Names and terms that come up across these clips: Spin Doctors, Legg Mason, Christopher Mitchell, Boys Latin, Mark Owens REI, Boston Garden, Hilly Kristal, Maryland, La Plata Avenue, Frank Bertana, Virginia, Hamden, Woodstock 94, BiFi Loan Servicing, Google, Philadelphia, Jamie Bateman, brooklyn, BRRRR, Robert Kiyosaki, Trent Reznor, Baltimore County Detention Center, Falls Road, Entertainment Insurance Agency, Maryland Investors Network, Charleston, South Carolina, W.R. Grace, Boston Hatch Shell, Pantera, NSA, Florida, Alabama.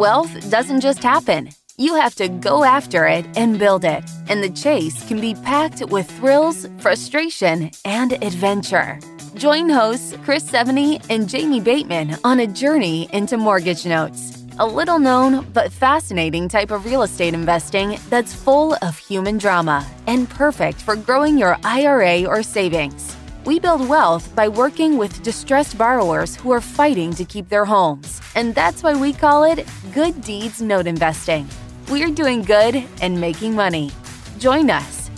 Wealth doesn't just happen. You have to go after it and build it. And the chase can be packed with thrills, frustration, and adventure. Join hosts Chris Sevigny and Jamie Bateman on a journey into mortgage notes, a little-known but fascinating type of real estate investing that's full of human drama and perfect for growing your IRA or savings. We build wealth by working with distressed borrowers who are fighting to keep their homes. And that's why we call it Good Deeds Note Investing. We're doing good and making money. Join us.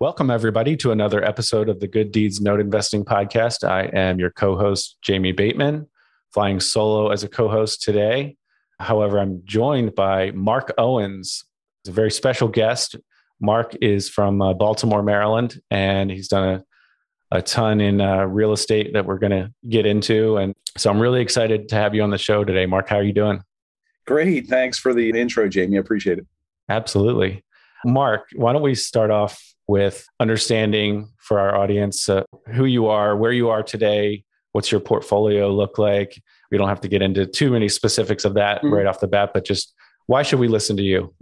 Welcome, everybody, to another episode of the Good Deeds Note Investing Podcast. I am your co-host, Jamie Bateman, flying solo as a co-host today. However, I'm joined by Mark Owens. He's a very special guest. Mark is from Baltimore, Maryland, and he's done a ton in real estate that we're going to get into. And so I'm really excited to have you on the show today. Mark, how are you doing? Great. Thanks for the intro, Jamie. I appreciate it. Absolutely. Mark, why don't we start off with understanding for our audience who you are, where you are today, what's your portfolio look like? We don't have to get into too many specifics of that right off the bat, but just why should we listen to you?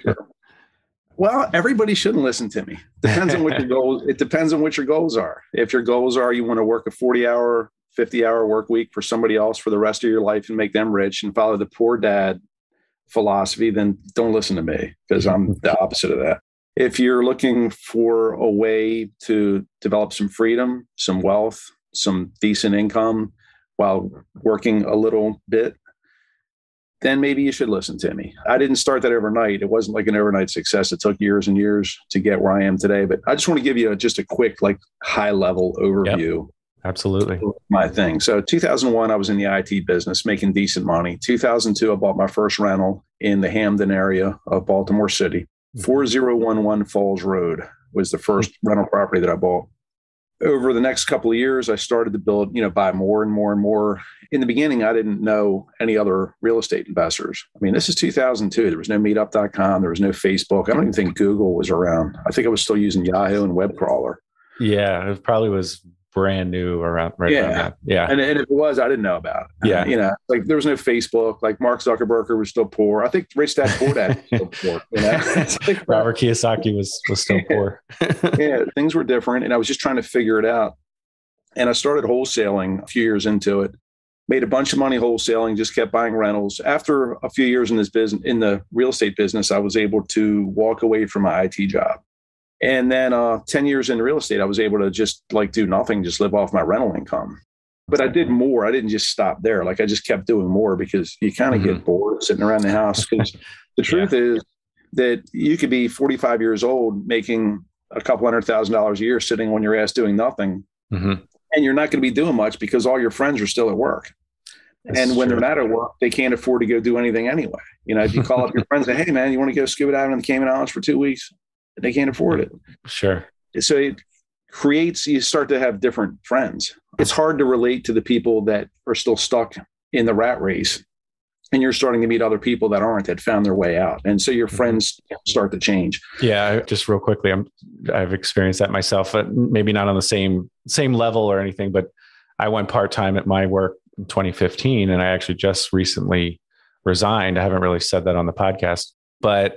Sure. Well, everybody shouldn't listen to me. Depends on what your goals. It depends on what your goals are. If your goals are you want to work a 40-hour, 50-hour work week for somebody else for the rest of your life and make them rich and follow the poor dad philosophy, then don't listen to me because I'm the opposite of that. If you're looking for a way to develop some freedom, some wealth, some decent income while working a little bit, then maybe you should listen to me. I didn't start that overnight. It wasn't like an overnight success. It took years and years to get where I am today. But I just want to give you just a quick, high-level overview. Yep. Absolutely. My thing. So 2001, I was in the IT business making decent money. 2002, I bought my first rental in the Hamden area of Baltimore City. 4011 Falls Road was the first rental property that I bought. Over the next couple of years, I started to build, buy more and more and more. In the beginning, I didn't know any other real estate investors. I mean, this is 2002. There was no meetup.com. There was no Facebook. I don't even think Google was around. I think I was still using Yahoo and Web Crawler. Yeah, it probably was brand new around that. Yeah. And if it was, I didn't know about it. Yeah. There was no Facebook, Mark Zuckerberg was still poor. I think Rich Dad Poor Dad was still poor. Robert Kiyosaki was still poor. Yeah. Things were different. And I was just trying to figure it out. And I started wholesaling a few years into it, made a bunch of money wholesaling, just kept buying rentals. After a few years in this business, in the real estate business, I was able to walk away from my IT job. And then 10 years in real estate, I was able to just do nothing, just live off my rental income. But I did more. I didn't just stop there. I just kept doing more because you kind of get bored sitting around the house. Because the truth is that you could be 45 years old making a couple $100,000 a year sitting on your ass doing nothing. Mm-hmm. And you're not going to be doing much because all your friends are still at work. That's and when true. They're not at work, they can't afford to go do anything anyway. If you call up your friends and say, hey, man, you want to go scuba diving in the Cayman Islands for 2 weeks? They can't afford it. Sure. So it creates, you start to have different friends. It's hard to relate to the people that are still stuck in the rat race. And you're starting to meet other people that aren't, that found their way out. And so your friends start to change. Yeah. Just real quickly, I've experienced that myself, maybe not on the same level or anything, but I went part-time at my work in 2015. And I actually just recently resigned. I haven't really said that on the podcast, but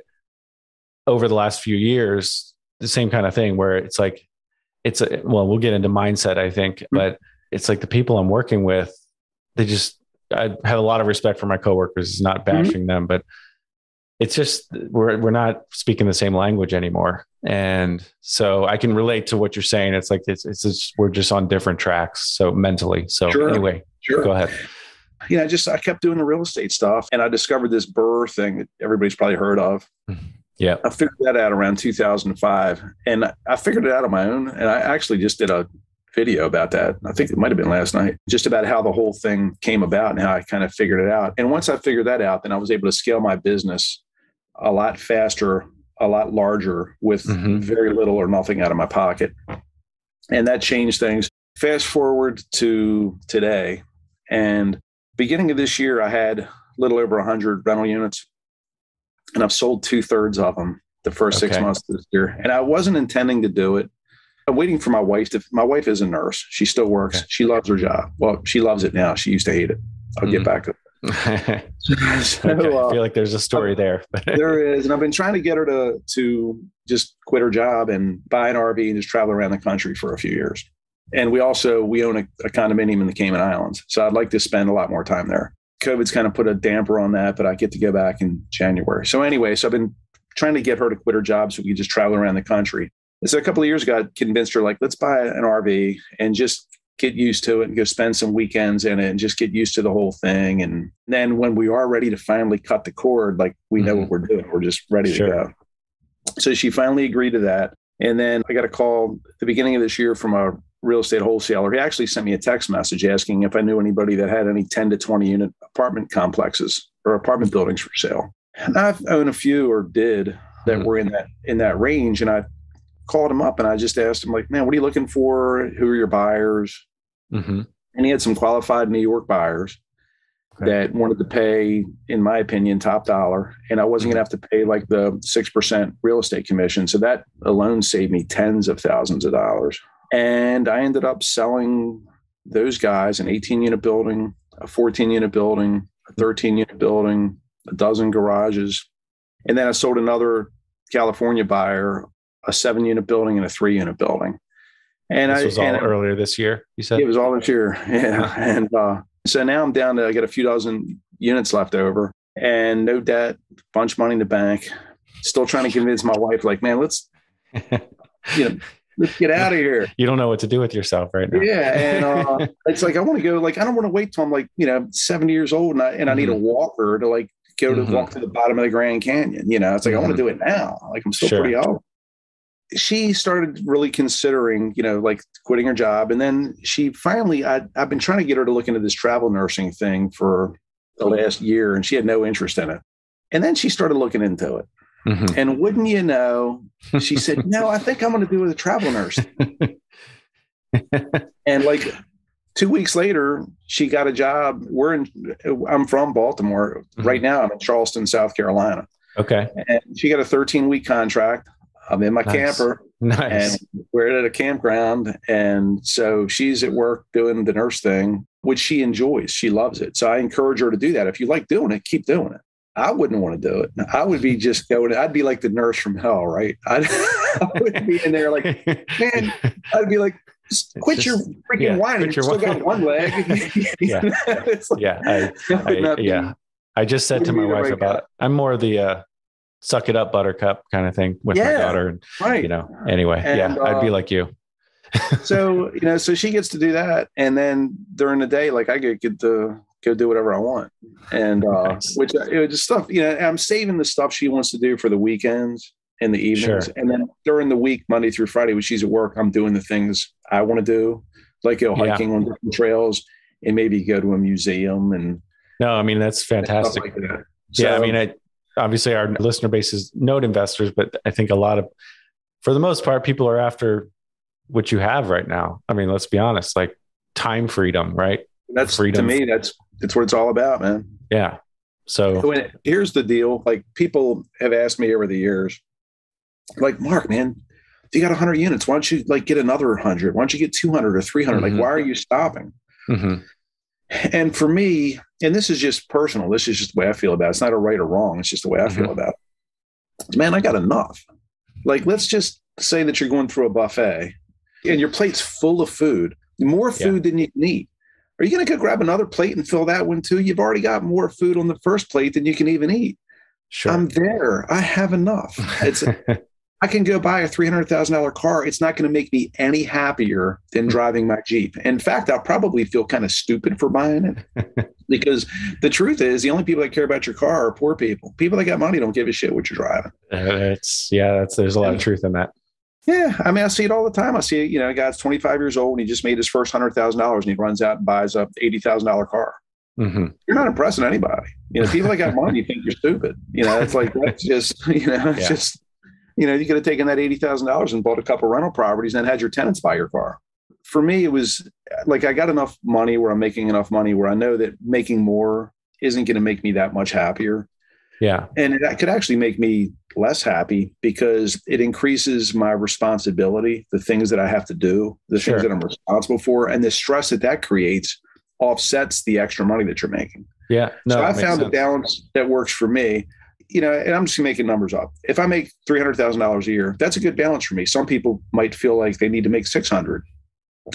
over the last few years, the same kind of thing where it's we'll get into mindset, I think, but it's the people I'm working with, I had a lot of respect for my coworkers. It's not bashing them, but it's just, we're not speaking the same language anymore. And so I can relate to what you're saying. We're just on different tracks. So mentally. So sure. Anyway, sure. Go ahead. I kept doing the real estate stuff and I discovered this BRRRR thing that everybody's probably heard of. Yeah, I figured that out around 2005 and I figured it out on my own. And I actually just did a video about that. I think it might've been last night, just about how the whole thing came about and how I kind of figured it out. And once I figured that out, then I was able to scale my business a lot faster, a lot larger with very little or nothing out of my pocket. And that changed things. Fast forward to today and beginning of this year, I had a little over 100 rental units. And I've sold 2/3 of them the first 6 months of this year. And I wasn't intending to do it. waiting for my wife. My wife is a nurse. She still works. Okay. She loves her job. Well, she loves it now. She used to hate it. I'll get back to it. So, okay. I feel like there's a story there. There is. And I've been trying to get her to just quit her job and buy an RV and just travel around the country for a few years. And we own a condominium in the Cayman Islands. So I'd like to spend a lot more time there. COVID's kind of put a damper on that, but I get to go back in January. So anyway, so I've been trying to get her to quit her job so we could just travel around the country. And so a couple of years ago, I convinced her, like, let's buy an RV and just get used to it and go spend some weekends in it and just get used to the whole thing. And then when we are ready to finally cut the cord, like, we know what we're doing. We're just ready to go. So she finally agreed to that. And then I got a call at the beginning of this year from a real estate wholesaler. He actually sent me a text message asking if I knew anybody that had any 10 to 20 unit apartment complexes or apartment buildings for sale. And I've owned a few, or did, that were in that range. And I called him up and I just asked him, like, man, what are you looking for? Who are your buyers? Mm-hmm. And he had some qualified New York buyers that wanted to pay, in my opinion, top dollar. And I wasn't going to have to pay like the 6% real estate commission. So that alone saved me tens of thousands of dollars. And I ended up selling those guys an 18-unit building, a 14-unit building, a 13-unit building, a dozen garages. And then I sold another California buyer a 7-unit building and a 3-unit building. And earlier this year, you said? It was all this year. Yeah. And so now I'm down to, I got a few dozen units left over and no debt, bunch of money in the bank. Still trying to convince my wife, like, man, let's get out of here. You don't know what to do with yourself right now. Yeah. And it's like, I want to go, like, I don't want to wait till I'm like, 70 years old and I need a walker to like go to walk to the bottom of the Grand Canyon. It's like, I want to do it now. Like, I'm still pretty old. She started really considering, like, quitting her job. And then she finally, I've been trying to get her to look into this travel nursing thing for the last year, and she had no interest in it. And then she started looking into it. Mm-hmm. And wouldn't you know, she said, no, I think I'm going to do a travel nurse. And like 2 weeks later, she got a job. I'm from Baltimore. Right now, I'm in Charleston, South Carolina. Okay. And she got a 13-week contract. I'm in my camper. Nice. And we're at a campground. And so she's at work doing the nurse thing, which she enjoys. She loves it. So I encourage her to do that. If you like doing it, keep doing it. I wouldn't want to do it. I would be I'd be like the nurse from hell, right? I would be in there like, man, I'd be like, quit your freaking whining. You still got one leg. I just said to my wife I'm more of the suck it up, buttercup kind of thing with my daughter. And, anyway, I'd be like you. So she gets to do that. And then during the day, like I get to go do whatever I want. And, which it was just stuff, I'm saving the stuff she wants to do for the weekends and the evenings. Sure. And then during the week, Monday through Friday, when she's at work, I'm doing the things I want to do, like go hiking on different trails and maybe go to a museum. And that's fantastic. Like that. So, obviously our listener base is note investors, but I think for the most part, people are after what you have right now. I mean, let's be honest, like time freedom, right? That's freedom. To me, that's what it's all about, man. Yeah. So here's the deal. Like people have asked me over the years, like, Mark, man, you got 100 units. Why don't you like get another 100? Why don't you get 200 or 300? Like, why are you stopping? Mm-hmm. And for me, and this is just personal, this is just the way I feel about it. It's not a right or wrong. It's just the way I feel about it. Man, I got enough. Like, let's just say that you're going through a buffet and your plate's full of food, more food than you can eat. Are you going to go grab another plate and fill that one too? You've already got more food on the first plate than you can even eat. Sure. I'm there. I have enough. I can go buy a $300,000 car. It's not going to make me any happier than driving my Jeep. In fact, I'll probably feel kind of stupid for buying it because the truth is the only people that care about your car are poor people. People that got money don't give a shit what you're driving. There's a lot of truth in that. Yeah. I mean, I see it all the time. I see, a guy's 25 years old and he just made his first $100,000 and he runs out and buys a $80,000 car. Mm-hmm. You're not impressing anybody. People that got money think you're stupid. It's like, you could have taken that $80,000 and bought a couple rental properties and had your tenants buy your car. For me, it was like, I got enough money where I'm making enough money where I know that making more isn't going to make me that much happier. Yeah. And that could actually make me less happy because it increases my responsibility, the things that I have to do, the things that I'm responsible for, and the stress that that creates offsets the extra money that you're making. Yeah. No, so I found the balance that works for me, you know, and I'm just making numbers up. If I make $300,000 a year, that's a good balance for me. Some people might feel like they need to make 600,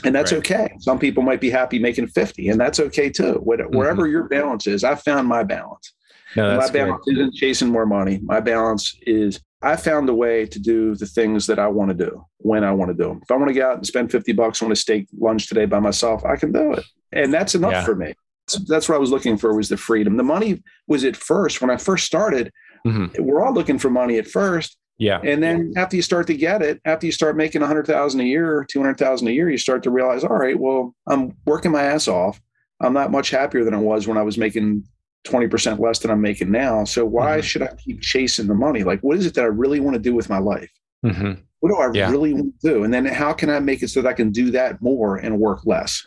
and that's okay. Some people might be happy making 50, and that's okay too. Wherever your balance is, I found my balance. No, my balance isn't chasing more money. My balance is I found a way to do the things that I want to do when I want to do them. If I want to go out and spend $50 on a steak lunch today by myself, I can do it. And that's enough for me. So that's what I was looking for, was the freedom. The money was at first, when I first started, we're all looking for money at first. Yeah. And then after you start to get it, after you start making $100,000 a year, $200,000 a year, you start to realize, all right, well, I'm working my ass off. I'm not much happier than I was when I was making 20% less than I'm making now. So why should I keep chasing the money? Like, what is it that I really want to do with my life? What do I really want to do? And then how can I make it so that I can do that more and work less?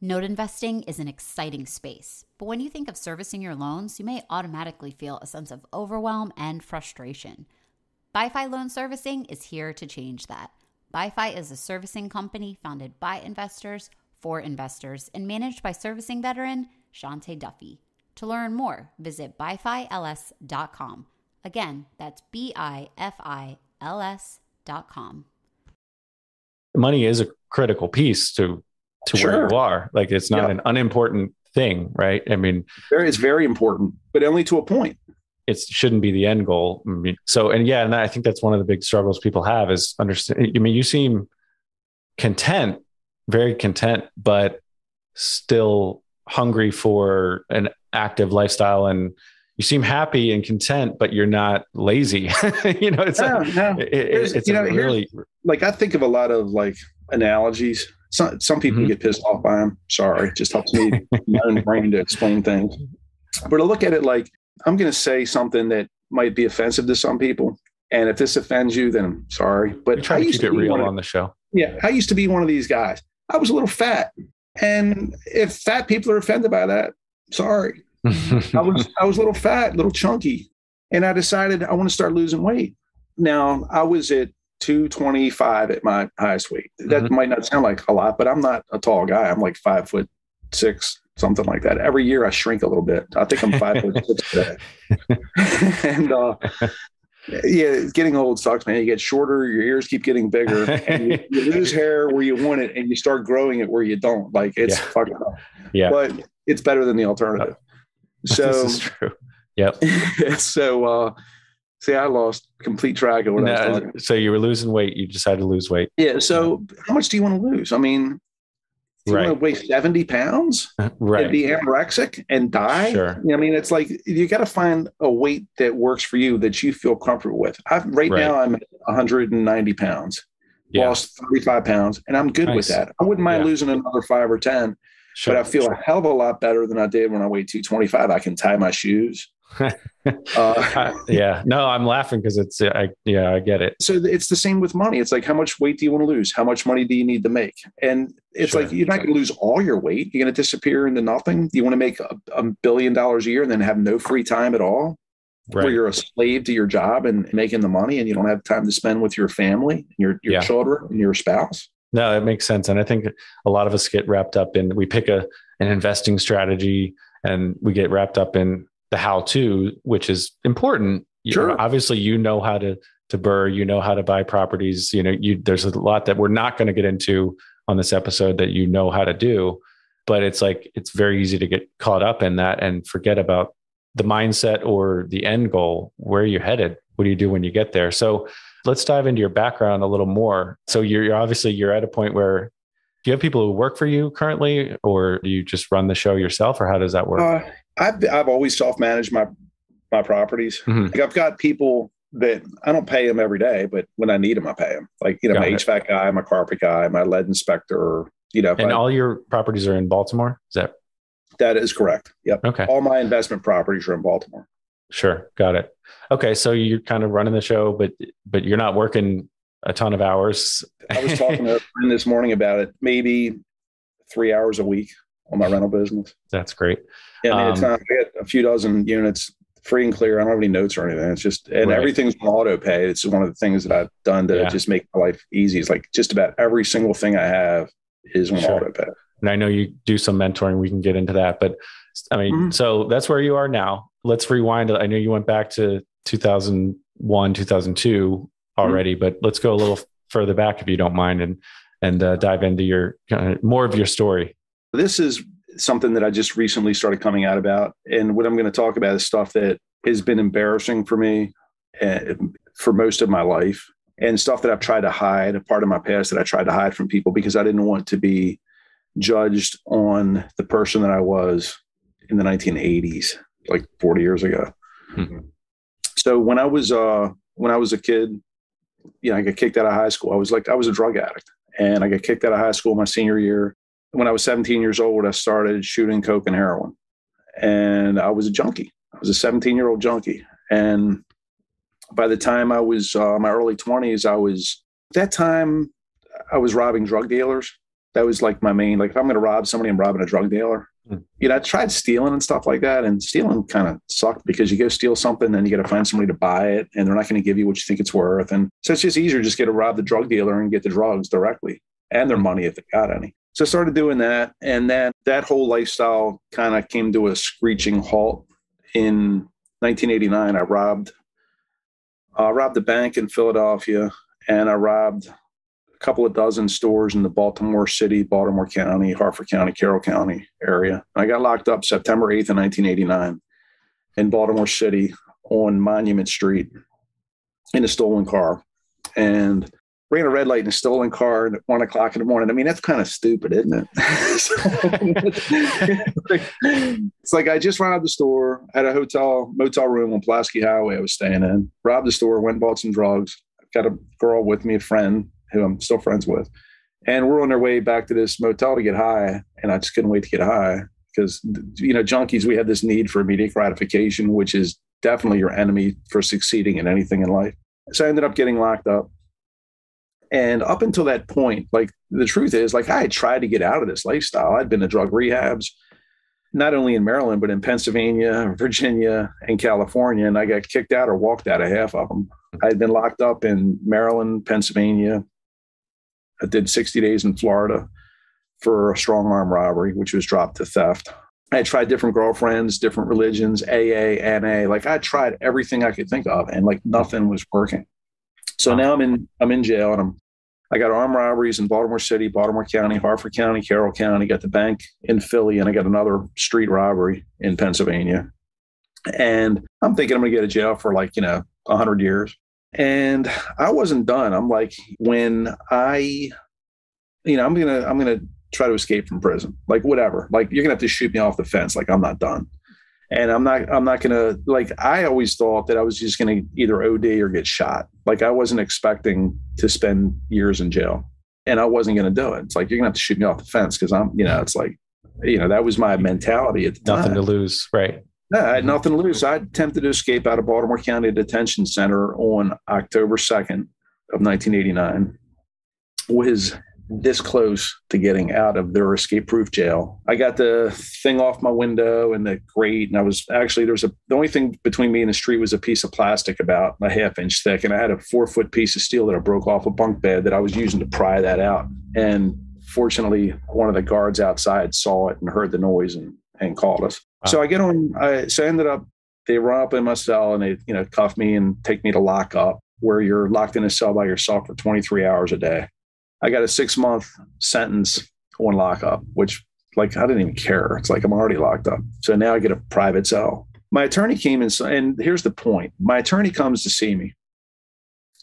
Note investing is an exciting space, but when you think of servicing your loans, you may automatically feel a sense of overwhelm and frustration. BiFi Loan Servicing is here to change that. BiFi is a servicing company founded by investors for investors and managed by servicing veteran Shante Duffy. To learn more, visit bifils.com. Again, that's bifils.com. Money is a critical piece to where you are. Like, it's not an unimportant thing, right? I mean, it's very important, but only to a point. It shouldn't be the end goal. I mean, and I think that's one of the big struggles people have is understand. I mean, you seem content, very content, but still hungry for an active lifestyle, and you seem happy and content, but you're not lazy. You know, I think of a lot of like analogies. Some people get pissed off by them. Sorry. It just helps me my own brain to explain things. But I look at it like, I'm going to say something that might be offensive to some people. And if this offends you, then I'm sorry. But try to keep it real on the show. Yeah. I used to be one of these guys. I was a little fat. And if fat people are offended by that, sorry. I was a little fat, little chunky. And I decided I want to start losing weight. Now, I was at 225 at my highest weight. That might not sound like a lot, but I'm not a tall guy. I'm like 5'6", something like that. Every year I shrink a little bit. I think I'm 5'6" today. And getting old sucks, man. You get shorter, your ears keep getting bigger, and you lose hair where you want it, and you start growing it where you don't. Like, it's fucking up. Yeah. But it's better than the alternative. So this is true. Yep. So see, I lost complete track of what I was talking. So you were losing weight. You decided to lose weight. Yeah. So how much do you want to lose? I mean, do you want to weigh 70 pounds and be anorexic and die? Sure. I mean, it's like, you got to find a weight that works for you, that you feel comfortable with. Now I'm 190 pounds, lost 35 pounds, and I'm good with that. I wouldn't mind losing another 5 or 10, but I feel a hell of a lot better than I did when I weighed 225. I can tie my shoes. I'm laughing because it's I get it. So it's the same with money. It's like, how much weight do you want to lose? How much money do you need to make? And it's like, you're not going to lose all your weight. You're going to disappear into nothing. You want to make a $1 billion a year and then have no free time at all, where you're a slave to your job and making the money, and you don't have time to spend with your family, your children, and your spouse. No, it makes sense. And I think a lot of us get wrapped up in, we pick an investing strategy, and we get wrapped up in the how-to, which is important. Sure. Obviously, you know how to burr, you know how to buy properties. You know, there's a lot that we're not going to get into on this episode that you know how to do, but it's like, it's very easy to get caught up in that and forget about the mindset or the end goal. Where are you headed? What do you do when you get there? So let's dive into your background a little more. So you're at a point where, do you have people who work for you currently, or do you just run the show yourself, or how does that work? I've always self-managed my properties. Like, I've got people that I don't pay them every day, but when I need them, I pay them. Like, you know, my HVAC guy, my carpet guy, my lead inspector, you know. And all your properties are in Baltimore? Is that? That is correct. Yep. Okay. All my investment properties are in Baltimore. Sure. Got it. Okay. So you're kind of running the show, but you're not working a ton of hours. I was talking to a friend this morning about it. Maybe 3 hours a week. on my rental business. That's great. Yeah, I mean, it's not, I got a few dozen units free and clear. I don't have any notes or anything. It's just, and everything's on auto pay. It's one of the things that I've done to just make my life easy. It's like just about every single thing I have is on auto pay. And I know you do some mentoring. We can get into that, but I mean, so that's where you are now. Let's rewind. I know you went back to 2001, 2002 already, but let's go a little further back if you don't mind, and dive into your more of your story. This is something that I just recently started coming out about. And what I'm going to talk about is stuff that has been embarrassing for me for most of my life, and stuff that I've tried to hide, a part of my past that I tried to hide from people because I didn't want to be judged on the person that I was in the 1980s, like 40 years ago. So when I was a kid, you know, I got kicked out of high school. I was a drug addict, and I got kicked out of high school my senior year. When I was 17 years old, I started shooting coke and heroin, and I was a junkie. I was a 17-year-old junkie. And by the time I was my early 20s, I was robbing drug dealers. That was like my main, like if I'm going to rob somebody, I'm robbing a drug dealer. You know, I tried stealing and stuff like that, and stealing kind of sucked because you go steal something and you got to find somebody to buy it, and they're not going to give you what you think it's worth. And so it's just easier just get to rob the drug dealer and get the drugs directly and their money if they got any. So I started doing that. And then that whole lifestyle kind of came to a screeching halt in 1989. I robbed a bank in Philadelphia, and I robbed couple of dozen stores in the Baltimore City, Baltimore County, Harford County, Carroll County area. I got locked up September 8th of 1989 in Baltimore City on Monument Street in a stolen car, and ran a red light in a stolen car at 1 o'clock in the morning. I mean, that's kind of stupid, isn't it? It's like I just ran out of the store, had a motel room on Pulaski Highway I was staying in, robbed the store, went and bought some drugs, got a girl with me, a friend, who I'm still friends with. And we're on our way back to this motel to get high. And I just couldn't wait to get high because, you know, junkies, we have this need for immediate gratification, which is definitely your enemy for succeeding in anything in life. So I ended up getting locked up. And up until that point, like the truth is, like I had tried to get out of this lifestyle. I'd been to drug rehabs, not only in Maryland, but in Pennsylvania, Virginia, and California. And I got kicked out or walked out of half of them. I'd been locked up in Maryland, Pennsylvania. I did 60 days in Florida for a strong arm robbery, which was dropped to theft. I tried different girlfriends, different religions, AA, NA. Like I tried everything I could think of, and like nothing was working. So now I'm in jail, and I got armed robberies in Baltimore City, Baltimore County, Harford County, Carroll County, got the bank in Philly, and I got another street robbery in Pennsylvania. And I'm thinking I'm going to get to jail for like, you know, 100 years. And I wasn't done. I'm like, when I, you know, I'm going to try to escape from prison, like whatever, like you're going to have to shoot me off the fence. Like I'm not done. And I'm not going to, like, I always thought that I was just going to either OD or get shot. Like I wasn't expecting to spend years in jail, and I wasn't going to do it. It's like, you're going to have to shoot me off the fence. Cause I'm, you know, it's like, you know, that was my mentality at the time. Nothing to lose. Right. No, I had nothing to lose. I attempted to escape out of Baltimore County Detention Center on October 2nd of 1989. Was this close to getting out of their escape-proof jail. I got the thing off my window and the grate, and I was actually, the only thing between me and the street was a piece of plastic about a half-inch thick, and I had a 4-foot piece of steel that I broke off a bunk bed that I was using to pry that out. And fortunately, one of the guards outside saw it and heard the noise and called us. Wow. So I get on, I ended up, they run up in my cell and they, you know, cuff me and take me to lock up, where you're locked in a cell by yourself for 23 hours a day. I got a 6-month sentence on lockup, which like, I didn't even care. It's like, I'm already locked up. So now I get a private cell. My attorney came in, and here's the point. My attorney comes to see me.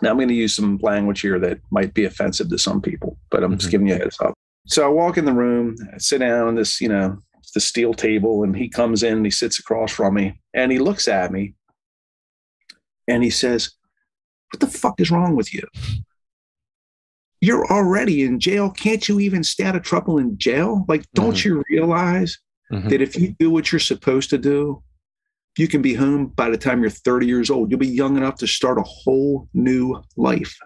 Now I'm going to use some language here that might be offensive to some people, but I'm just giving you a heads up. So I walk in the room, I sit down on this, you know, the steel table, and he comes in and he sits across from me, and he looks at me and he says, "What the fuck is wrong with you? You're already in jail. Can't you even stay out of trouble in jail? Like, don't you realize that if you do what you're supposed to do, you can be home by the time you're 30 years old. You'll be young enough to start a whole new life."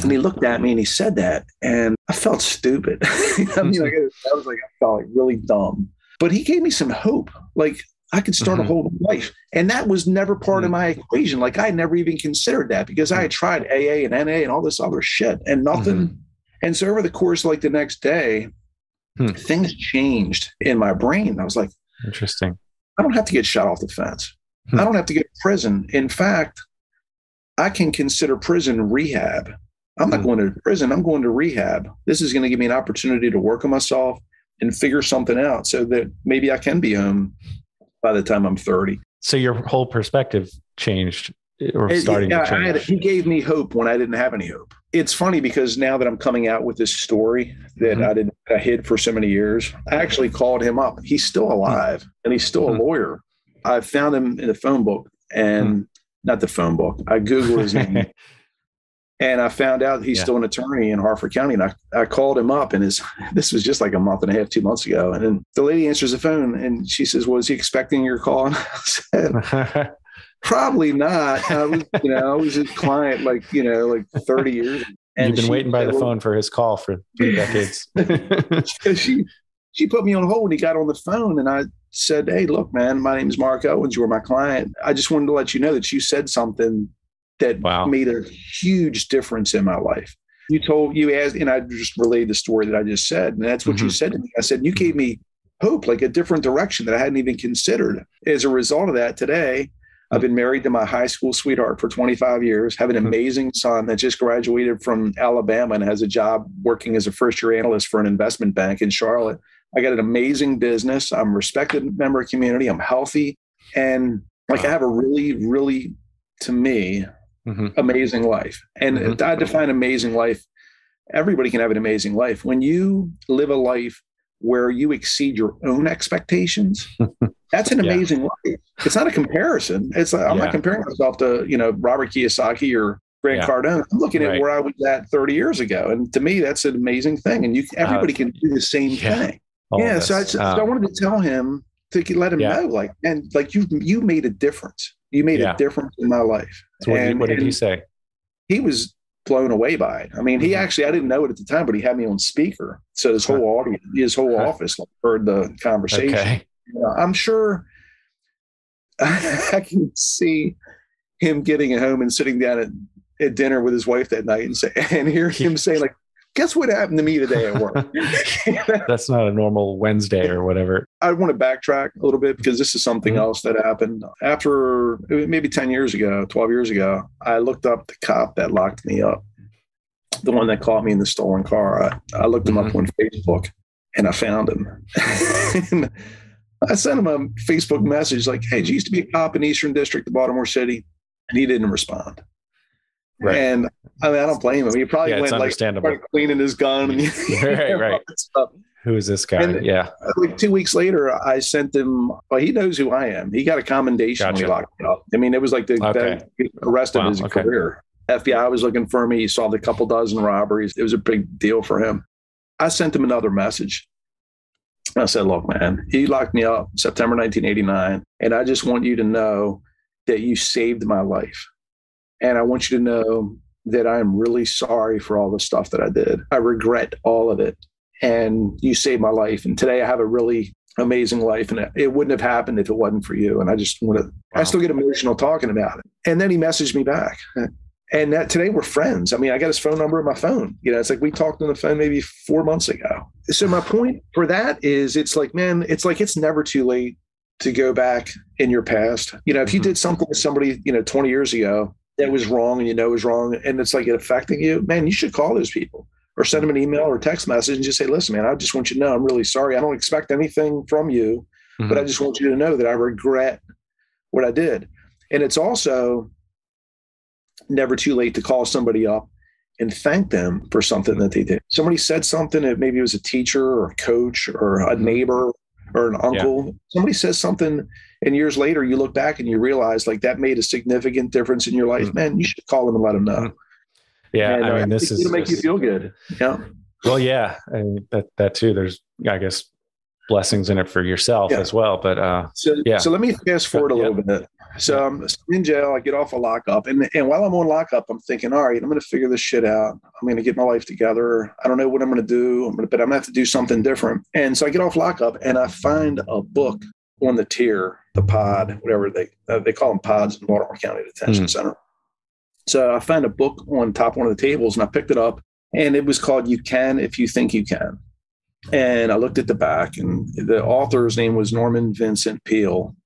And he looked at me and he said that, and I felt stupid. I mean, I was like, I felt like really dumb. But he gave me some hope. Like, I could start a whole life. And that was never part of my equation. Like, I never even considered that because I had tried AA and NA and all this other shit and nothing. And so over the course, like the next day, things changed in my brain. I was like, interesting. I don't have to get shot off the fence. I don't have to get to prison. In fact, I can consider prison rehab. I'm not going to prison. I'm going to rehab. This is going to give me an opportunity to work on myself and figure something out so that maybe I can be home by the time I'm 30. So your whole perspective changed or starting to change. He gave me hope when I didn't have any hope. It's funny because now that I'm coming out with this story that I hid for so many years, I actually called him up. He's still alive and he's still a lawyer. I found him in the phone book and not the phone book. I Googled his name and I found out he's still an attorney in Harford County. And I called him up, and this was just like a month and a half, 2 months ago. And then the lady answers the phone and she says, "Was he expecting your call?" And I said, probably not. I was his client, like 30 years ago. And you've been waiting by the phone for his call for 3 decades. She put me on hold when he got on the phone, and I said, "Hey, look, man, my name is Mark Owens. You were my client. I just wanted to let you know that you said something that made a huge difference in my life. You asked, and I just relayed the story that I just said. And that's what you said to me." I said, "You gave me hope, like a different direction that I hadn't even considered." As a result of that, today, I've been married to my high school sweetheart for 25 years, have an amazing son that just graduated from Alabama and has a job working as a first-year analyst for an investment bank in Charlotte. I got an amazing business. I'm a respected member of community. I'm healthy. And I have a really, really, to me, amazing life. And I define amazing life. Everybody can have an amazing life. When you live a life where you exceed your own expectations, that's an amazing life. It's not a comparison. It's like, I'm not comparing myself to, Robert Kiyosaki or Grant Cardone. I'm looking at where I was at 30 years ago. And to me, that's an amazing thing. And everybody can do the same thing. So I wanted to tell him to let him know, you made a difference. You made a difference in my life. So what did he say? He was blown away by it. I mean, he actually, I didn't know it at the time, but he had me on speaker. So his whole audience, his whole office heard the conversation. Okay. I'm sure I can see him getting home and sitting down at dinner with his wife that night and hear him say, like, "Guess what happened to me today at work?" That's not a normal Wednesday or whatever. I want to backtrack a little bit because this is something else that happened. After maybe 12 years ago, I looked up the cop that locked me up, the one that caught me in the stolen car. I looked him up on Facebook and I found him. And I sent him a Facebook message like, "Hey, you used to be a cop in Eastern District of Baltimore City," and he didn't respond. Right. And I mean, I don't blame him. He probably went like started cleaning his gun and right. Stuff. Who is this guy? And like 2 weeks later, I sent him. Well, he knows who I am. He got a commendation when he locked me up. I mean, it was like the rest of his career. FBI was looking for me. He solved a couple dozen robberies. It was a big deal for him. I sent him another message. I said, "Look, man, you locked me up September 1989, and I just want you to know that you saved my life. And I want you to know that I'm really sorry for all the stuff that I did. I regret all of it. And you saved my life. And today I have a really amazing life. And it wouldn't have happened if it wasn't for you. And I just want to," I still get emotional talking about it. And then he messaged me back. And today we're friends. I mean, I got his phone number on my phone. It's like we talked on the phone maybe 4 months ago. So my point for that is it's never too late to go back in your past. If you did something with somebody, 20 years ago, that was wrong and it was wrong and it's like it affecting you, man, you should call those people or send them an email or text message and just say, "Listen, man, I just want you to know I'm really sorry. I don't expect anything from you, but I just want you to know that I regret what I did." And it's also never too late to call somebody up and thank them for something that they did. Somebody said something, maybe it was a teacher or a coach or a neighbor or an uncle. Yeah. Somebody says something and years later you look back and you realize like that made a significant difference in your life. Man, you should call them and let them know. Yeah. And, I mean, this is to make you feel good. Yeah. Well, yeah. I mean, that too, there's, I guess, blessings in it for yourself as well. But so let me fast forward a little bit. So I'm in jail, I get off a lockup, and while I'm on lockup, I'm thinking, all right, I'm going to figure this shit out. I'm going to get my life together. I don't know what I'm going to do, but I'm going to have to do something different. And so I get off lockup and I find a book on the tier, the pod, whatever they call them pods in Baltimore County Detention Center. So I found a book on top of one of the tables and I picked it up and it was called You Can If You Think You Can. And I looked at the back and the author's name was Norman Vincent Peale.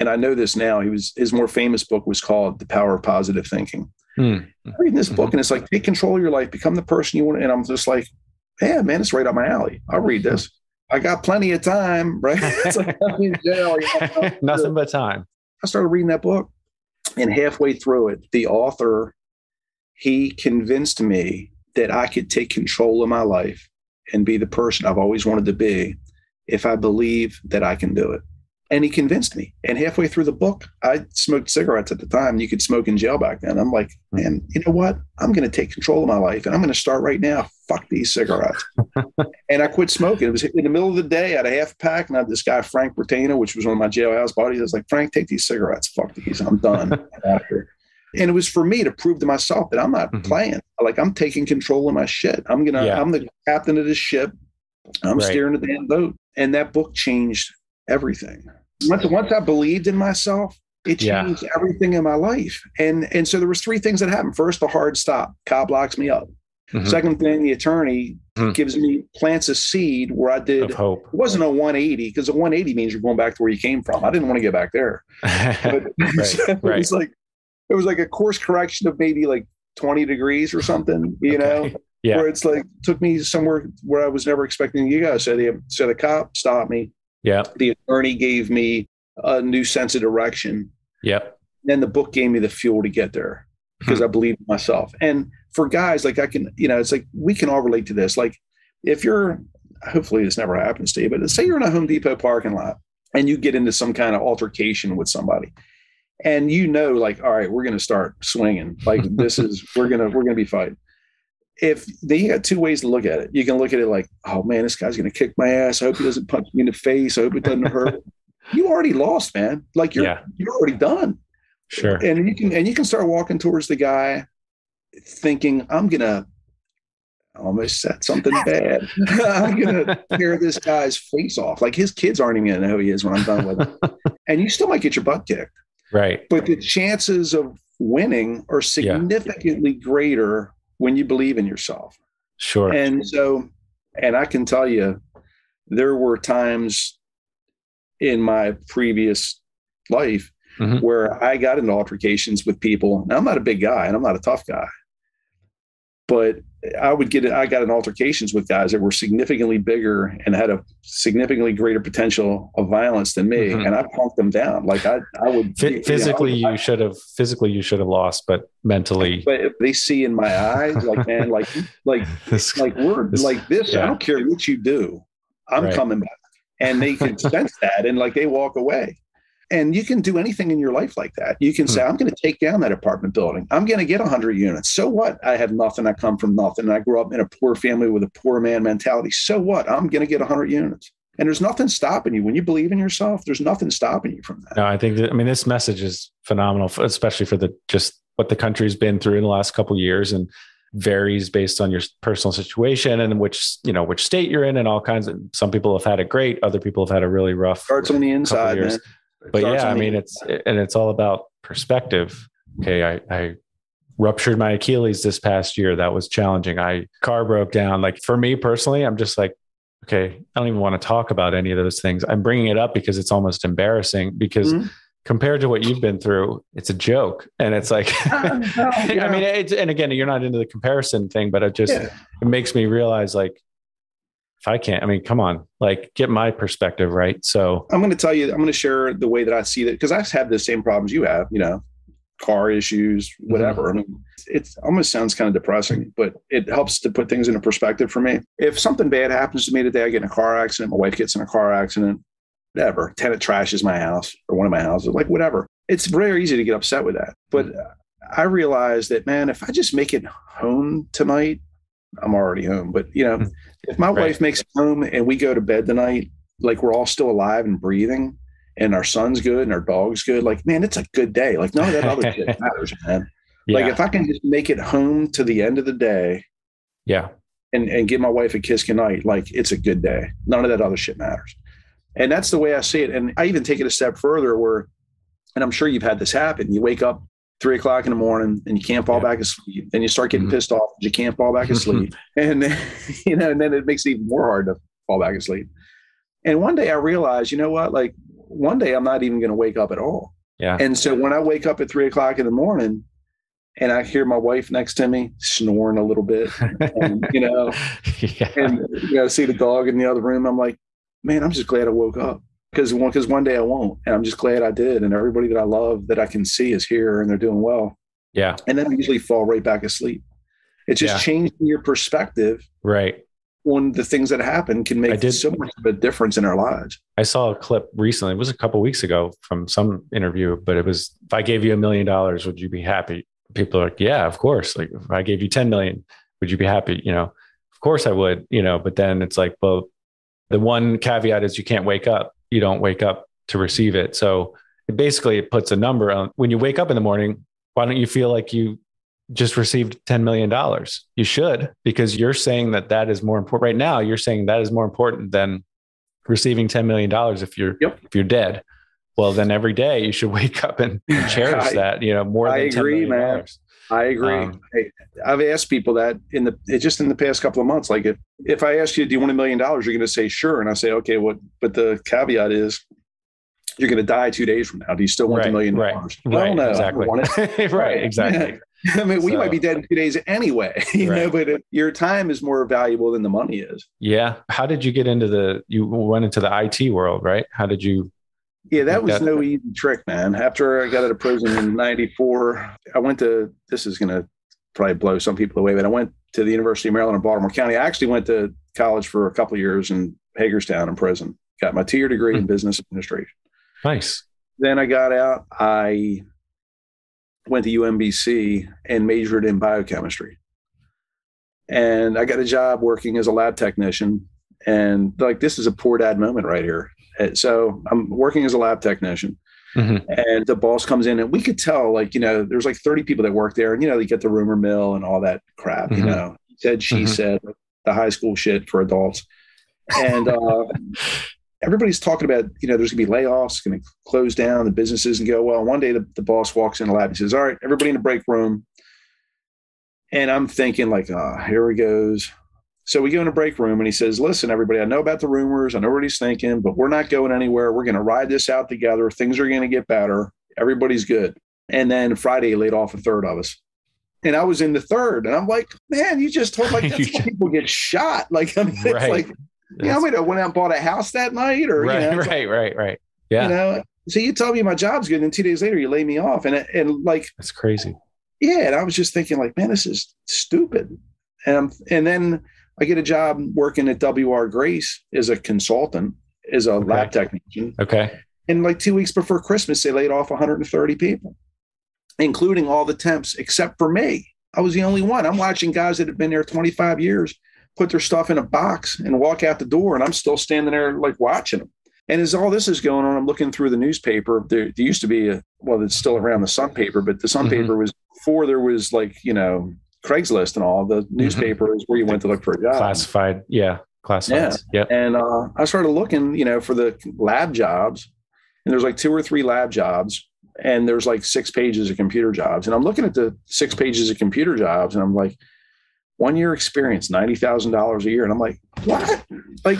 And I know this now, his more famous book was called The Power of Positive Thinking. I'm reading this book and it's like, take control of your life, become the person you want. And I'm just like, yeah, man, it's right up my alley. I'll read this. I got plenty of time, right? It's like, I'm in jail. Nothing but time. I started reading that book and halfway through it, the author, he convinced me that I could take control of my life and be the person I've always wanted to be if I believe that I can do it. And he convinced me. And halfway through the book, I smoked cigarettes at the time. You could smoke in jail back then. I'm like, man, you know what? I'm going to take control of my life and I'm going to start right now. Fuck these cigarettes. And I quit smoking. It was in the middle of the day. I had a half pack and I had this guy, Frank Bertana, which was one of my jailhouse buddies. I was like, Frank, take these cigarettes. Fuck these. I'm done. I'm out of here. And it was for me to prove to myself that I'm not playing. Like, I'm taking control of my shit. I'm the captain of this ship. I'm steering the damn boat. And that book changed everything. Once I believed in myself, it changed everything in my life. And so there was three things that happened. First, the hard stop. Cop locks me up. Second thing, the attorney plants a seed where I did. Of hope. It wasn't a 180, because a 180 means you're going back to where you came from. I didn't want to get back there. But it was like, it was like a course correction of maybe like 20 degrees or something, you know? Yeah. Where it's like, took me somewhere where I was never expecting to go. So the cop stopped me. Yeah. The attorney gave me a new sense of direction. Yep. Then the book gave me the fuel to get there because I believed in myself. And for guys, like I can, you know, it's like, we can all relate to this. Like if you're, hopefully this never happens to you, but say you're in a Home Depot parking lot and you get into some kind of altercation with somebody and you know, like, all right, we're going to start swinging. Like this is, we're going to be fighting. If they got two ways to look at it, you can look at it like, oh man, this guy's going to kick my ass. I hope he doesn't punch me in the face. I hope it doesn't hurt. You already lost, man. Like you're already done. Sure. And you can start walking towards the guy thinking, I'm going to almost set something bad. I'm going to tear this guy's face off. Like his kids aren't even going to know who he is when I'm done with him. And you still might get your butt kicked. Right. But the chances of winning are significantly greater when you believe in yourself. Sure. And so, and I can tell you, there were times in my previous life where I got into altercations with people. Now, I'm not a big guy and I'm not a tough guy, but I got in altercations with guys that were significantly bigger and had a significantly greater potential of violence than me. And I punked them down. Like I would physically you should have lost, but mentally, but if they see in my eyes, like, man, I don't care what you do. I'm coming back. And they can sense that. And like, they walk away. And you can do anything in your life like that. You can say, I'm going to take down that apartment building. I'm going to get 100 units. So what? I have nothing. I come from nothing. I grew up in a poor family with a poor man mentality. So what? I'm going to get 100 units. And there's nothing stopping you. When you believe in yourself, there's nothing stopping you from that. No, I think that, I mean, this message is phenomenal, especially for just what the country's been through in the last couple of years, and varies based on your personal situation and which state you're in and all kinds of, some people have had it great. Other people have had a really rough. Starts on the inside, man. But yeah, I mean, it's all about perspective. Okay. I ruptured my Achilles this past year. That was challenging. Car broke down. Like for me personally, I'm just like, okay, I don't even want to talk about any of those things. I'm bringing it up because it's almost embarrassing because compared to what you've been through, it's a joke. And it's like, I mean, and again, you're not into the comparison thing, but it makes me realize like, if I can't, I mean, come on, like get my perspective, right? So I'm going to tell you, I'm going to share the way that I see that, because I've had the same problems you have, you know, car issues, whatever. I mean, it almost sounds kind of depressing, but it helps to put things into perspective for me. If something bad happens to me today, I get in a car accident, my wife gets in a car accident, whatever, tenant trashes my house or one of my houses, like whatever. It's very easy to get upset with that. But I realized that, man, if I just make it home tonight, I'm already home. But, you know, if my wife makes it home and we go to bed tonight, like we're all still alive and breathing and our son's good and our dog's good, like, man, it's a good day. Like none of that other shit matters, man. Yeah. Like if I can just make it home to the end of the day. Yeah. And give my wife a kiss goodnight, like it's a good day. None of that other shit matters. And that's the way I see it. And I even take it a step further where, and I'm sure you've had this happen. You wake up 3 o'clock in the morning and you can't fall back asleep. And you start getting pissed off that you can't fall back asleep. And then, you know, and then it makes it even more hard to fall back asleep. And one day I realized, you know what, like one day I'm not even going to wake up at all. Yeah. And so when I wake up at 3 o'clock in the morning and I hear my wife next to me snoring a little bit, and, you know, and you know, see the dog in the other room, I'm like, man, I'm just glad I woke up because one day I won't. And I'm just glad I did. And everybody that I love that I can see is here and they're doing well. Yeah. And then I usually fall right back asleep. It just changed your perspective. Right. On the things that happen can make so much of a difference in our lives. I saw a clip recently. It was a couple of weeks ago from some interview, but it was, if I gave you $1 million, would you be happy? People are like, yeah, of course. Like if I gave you 10 million, would you be happy? You know, of course I would, you know, but then it's like, well, the one caveat is you can't wake up. You don't wake up to receive it. So it basically it puts a number on when you wake up in the morning. Why don't you feel like you just received $10 million? You should, because you're saying that that is more important right now. You're saying that is more important than receiving $10 million. If you're dead, well, then every day you should wake up and cherish that, you know, more than $10 million. I agree. I've asked people that in the past couple of months, like if I ask you, do you want $1 million? You're going to say, sure. And I say, okay, but the caveat is you're going to die 2 days from now. Do you still want $1 million? Well, no, exactly. I don't want it. Right. Exactly. I mean, we might be dead in 2 days anyway, you know, but your time is more valuable than the money is. Yeah. How did you get into you went into the IT world, right? How did you? Yeah, that was no easy trick, man. After I got out of prison in 94, I went to, this is going to probably blow some people away, but I went to the University of Maryland in Baltimore County. I actually went to college for a couple of years in Hagerstown in prison. Got my 2-year degree in business administration. Nice. Then I got out. I went to UMBC and majored in biochemistry. And I got a job working as a lab technician. And like, this is a poor dad moment right here. So I'm working as a lab technician and the boss comes in and we could tell, like, you know, there's like 30 people that work there and, you know, they get the rumor mill and all that crap, you know, he said, she said, the high school shit for adults. And everybody's talking about, you know, there's gonna be layoffs, going to close down the businesses and go, well, one day the boss walks in the lab and says, all right, everybody in the break room. And I'm thinking like, here he goes. So we go in a break room and he says, listen, everybody, I know about the rumors. I know what he's thinking, but we're not going anywhere. We're going to ride this out together. Things are going to get better. Everybody's good. And then Friday, he laid off a third of us. And I was in the third. And I'm like, man, you just told, like, that's why people get shot. Like, I mean, it's like, you know, I went out and bought a house that night or, you know. Right. Yeah. You know, so you tell me my job's good. And then 2 days later, you lay me off. And like. That's crazy. Yeah. And I was just thinking like, man, this is stupid. And then. I get a job working at W.R. Grace as a consultant, as a lab technician. Okay. And like 2 weeks before Christmas, they laid off 130 people, including all the temps, except for me. I was the only one. I'm watching guys that have been there 25 years, put their stuff in a box and walk out the door. And I'm still standing there like watching them. And as all this is going on, I'm looking through the newspaper. There used to be it's still around, the Sun paper, but the Sun paper was before there was like, you know, Craigslist and all the newspapers where you went to look for a job. Classified. Yeah. Classified. Yeah. Yep. And I started looking, you know, for the lab jobs, and there's like 2 or 3 lab jobs, and there's like 6 pages of computer jobs. And I'm looking at the 6 pages of computer jobs and I'm like, 1 year experience, $90,000 a year. And I'm like, what? Like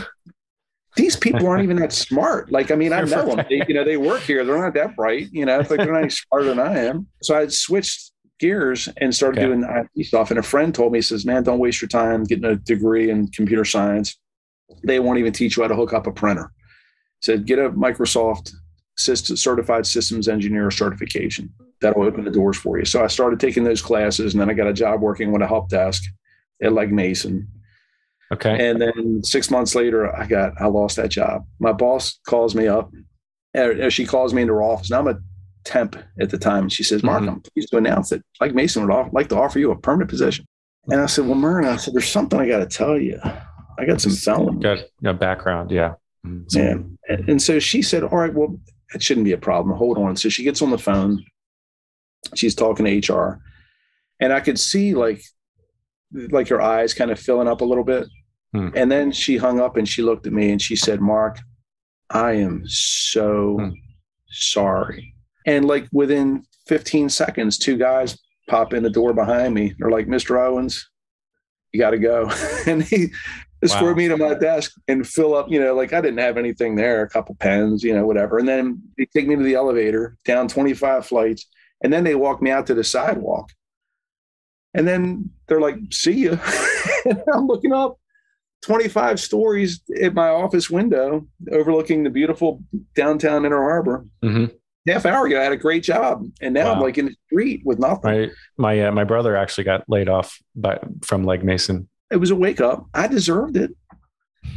these people aren't even that smart. Like, I mean, I know them, you know, they work here. They're not that bright, you know, it's like they're not any smarter than I am. So I switched gears and started doing IT stuff. And a friend told me, he says, man, don't waste your time getting a degree in computer science. They won't even teach you how to hook up a printer. He said, get a Microsoft certified systems engineer certification. That'll open the doors for you. So I started taking those classes, and then I got a job working with a help desk at Legg Mason. Okay. And then 6 months later, I lost that job. My boss calls me up, or she calls me into her office. Now I'm a temp at the time. And she says, Mark, I'm pleased to announce that Legg Mason would like to offer you a permanent position. And I said, well, Myrna, I said, there's something I got to tell you. I got some felonies. Got a background. Yeah. Yeah. And so she said, all right, well, that shouldn't be a problem. Hold on. So she gets on the phone. She's talking to HR. And I could see like her eyes kind of filling up a little bit. Hmm. And then she hung up and she looked at me and she said, Mark, I am so sorry. And like within 15 seconds, two guys pop in the door behind me. They're like, Mr. Owens, you got to go. And he escorted me to my desk and fill up, you know, like I didn't have anything there, a couple pens, you know, whatever. And then they take me to the elevator down 25 flights. And then they walk me out to the sidewalk. And then they're like, see ya. And I'm looking up 25 stories at my office window overlooking the beautiful downtown Inner Harbor. Mm-hmm. Half hour ago, I had a great job. And now I'm like in the street with nothing. My brother actually got laid off from Leg Mason. It was a wake up. I deserved it.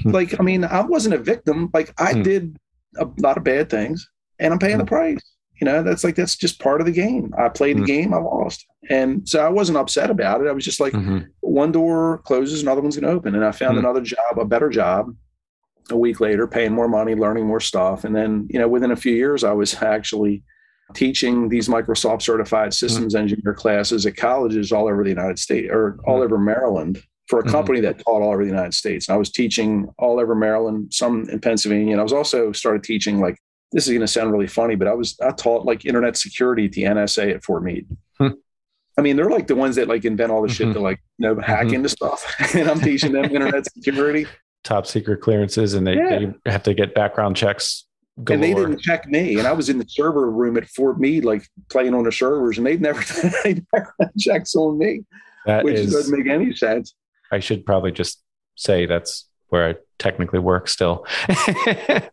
Like, I mean, I wasn't a victim. Like I did a lot of bad things and I'm paying the price. You know, that's just part of the game. I played the game, I lost. And so I wasn't upset about it. I was just like, one door closes, another one's going to open. And I found another job, a better job a week later, paying more money, learning more stuff. And then, you know, within a few years, I was actually teaching these Microsoft certified systems engineer classes at colleges all over the United States or all over Maryland for a company that taught all over the United States. And I was teaching all over Maryland, some in Pennsylvania. And I was also started teaching like, this is going to sound really funny, but I taught like internet security at the NSA at Fort Meade. I mean, they're like the ones that like invent all the shit to like, you know, hack into stuff. And I'm teaching them internet security. Top secret clearances. And they have to get background checks galore. And they didn't check me. And I was in the server room at Fort Meade, like playing on the servers, and they've never done any background checks on me, which doesn't make any sense. I should probably just say that's where I technically work still. I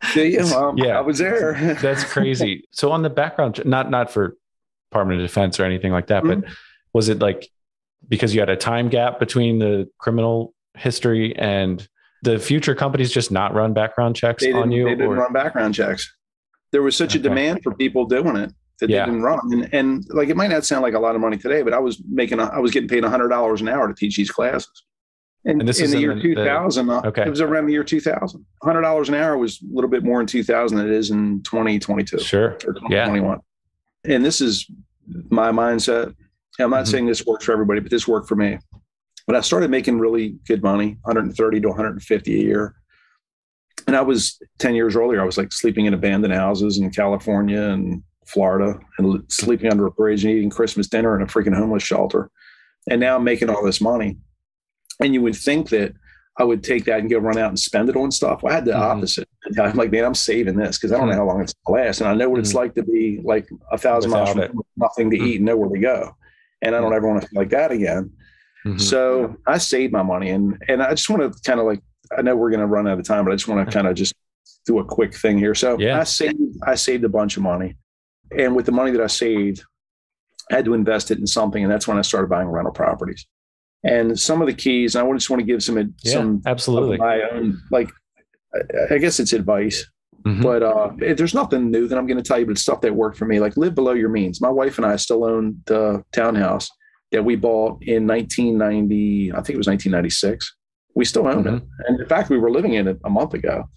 was there. That's crazy. So on the background, not for Department of Defense or anything like that, but was it like, because you had a time gap between the criminal history and the future companies just not run background checks on you? They didn't run background checks. There was such a demand for people doing it that they didn't run. And like, it might not sound like a lot of money today, but I was getting paid $100 an hour to teach these classes. And this is in the year 2000. It was around the year 2000. $100 an hour was a little bit more in 2000 than it is in 2022. Sure. Or 2021. Yeah. And this is my mindset. I'm not saying this works for everybody, but this worked for me. But I started making really good money, $130 to $150 a year. And I was 10 years earlier, I was like sleeping in abandoned houses in California and Florida and sleeping under a bridge and eating Christmas dinner in a freaking homeless shelter. And now I'm making all this money. And you would think that I would take that and go run out and spend it on stuff. Well, I had the opposite. I'm like, man, I'm saving this because I don't know how long it's going to last. And I know what it's like to be like 1,000 miles from nothing to eat and nowhere to go. And I don't ever want to feel like that again. So I saved my money. And I just want to kind of like, I know we're going to run out of time, but I just want to kind of just do a quick thing here. So I saved a bunch of money. And with the money that I saved, I had to invest it in something. And that's when I started buying rental properties. And some of the keys, and I just want to give some absolutely of my own, like, I guess it's advice, but there's nothing new that I'm going to tell you, but it's stuff that worked for me. Like live below your means. My wife and I still own the townhouse that we bought in 1996. We still own it. And in fact, we were living in it a month ago.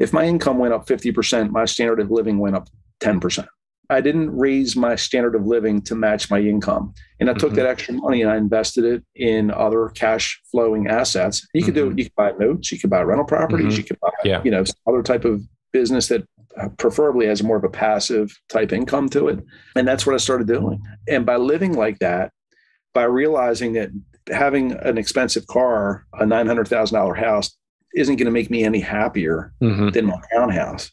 If my income went up 50%, my standard of living went up 10%. I didn't raise my standard of living to match my income. And I took that extra money and I invested it in other cash flowing assets. You could do it. You could buy notes. You could buy rental properties. You could buy, you know, other type of business that preferably has more of a passive type income to it. And that's what I started doing. And by living like that, by realizing that having an expensive car, a $900,000 house isn't going to make me any happier than my townhouse.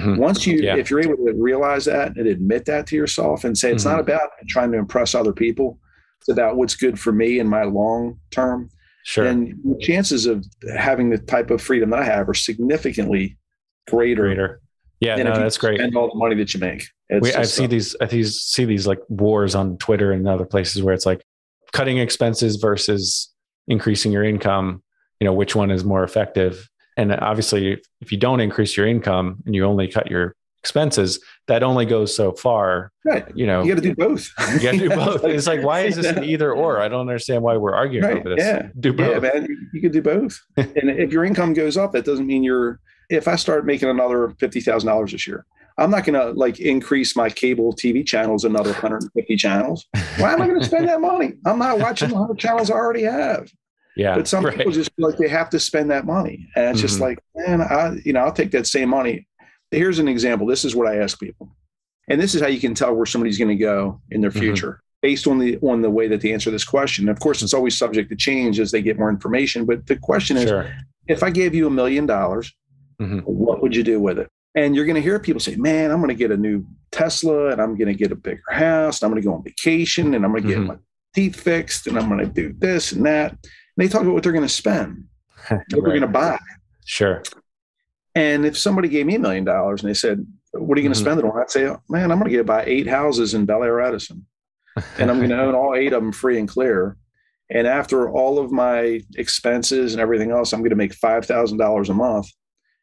Once you, if you're able to realize that and admit that to yourself and say, it's not about trying to impress other people, it's about what's good for me in my long term. Sure. And the chances of having the type of freedom that I have are significantly greater. Yeah, no, that's great. And all the money that you make. I see these like wars on Twitter and other places where it's like cutting expenses versus increasing your income, you know, which one is more effective. And obviously, if you don't increase your income and you only cut your expenses, that only goes so far. Right. You know, you got to do both. You got to do both. It's like, why is this an either or? I don't understand why we're arguing over this. Do both. Yeah, man, you can do both. And if your income goes up, that doesn't mean if I start making another $50,000 this year, I'm not going to like increase my cable TV channels another 150 channels. Why am I going to spend that money? I'm not watching the 100 channels I already have. Yeah, but some people just feel like they have to spend that money. And it's just like, man, I'll take that same money. Here's an example. This is what I ask people. And this is how you can tell where somebody's going to go in their future based on the way that they answer this question. Of course, it's always subject to change as they get more information. But the question is, if I gave you $1 million, what would you do with it? And you're going to hear people say, man, I'm going to get a new Tesla, and I'm going to get a bigger house, and I'm going to go on vacation, and I'm going to get my teeth fixed, and I'm going to do this and that. And they talk about what they're going to spend, what they're going to buy. Sure. And if somebody gave me $1 million and they said, what are you going to spend it on? I'd say, oh, man, I'm going to buy 8 houses in Bel Air Edison, and I'm going to own all 8 of them free and clear. And after all of my expenses and everything else, I'm going to make $5,000 a month.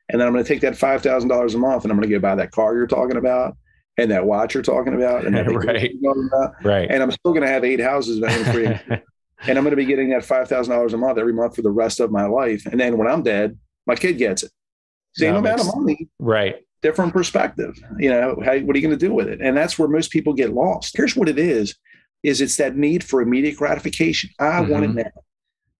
And then I'm going to take that $5,000 a month, and I'm going to go buy that car you're talking about, and that watch you're talking about, and that you're talking about. And I'm still going to have 8 houses free. And I'm going to be getting that $5,000 a month every month for the rest of my life. And then when I'm dead, my kid gets it. Same amount of money. Different perspective. You know, what are you going to do with it? And that's where most people get lost. Here's what it is it's that need for immediate gratification. I want it now.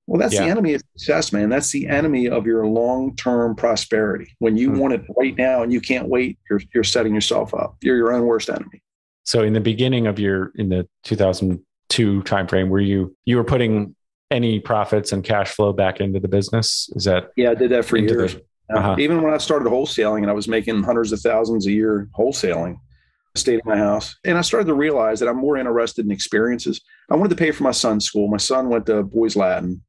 Well, that's the enemy of success, man. That's the enemy of your long-term prosperity. When you want it right now and you can't wait, you're setting yourself up. You're your own worst enemy. So in the beginning of in the 2002 timeframe, were you were putting any profits and cash flow back into the business? Is that? Yeah, I did that for years. Even when I started wholesaling and I was making hundreds of thousands a year wholesaling, I stayed in my house. And I started to realize that I'm more interested in experiences. I wanted to pay for my son's school. My son went to Boys Latin,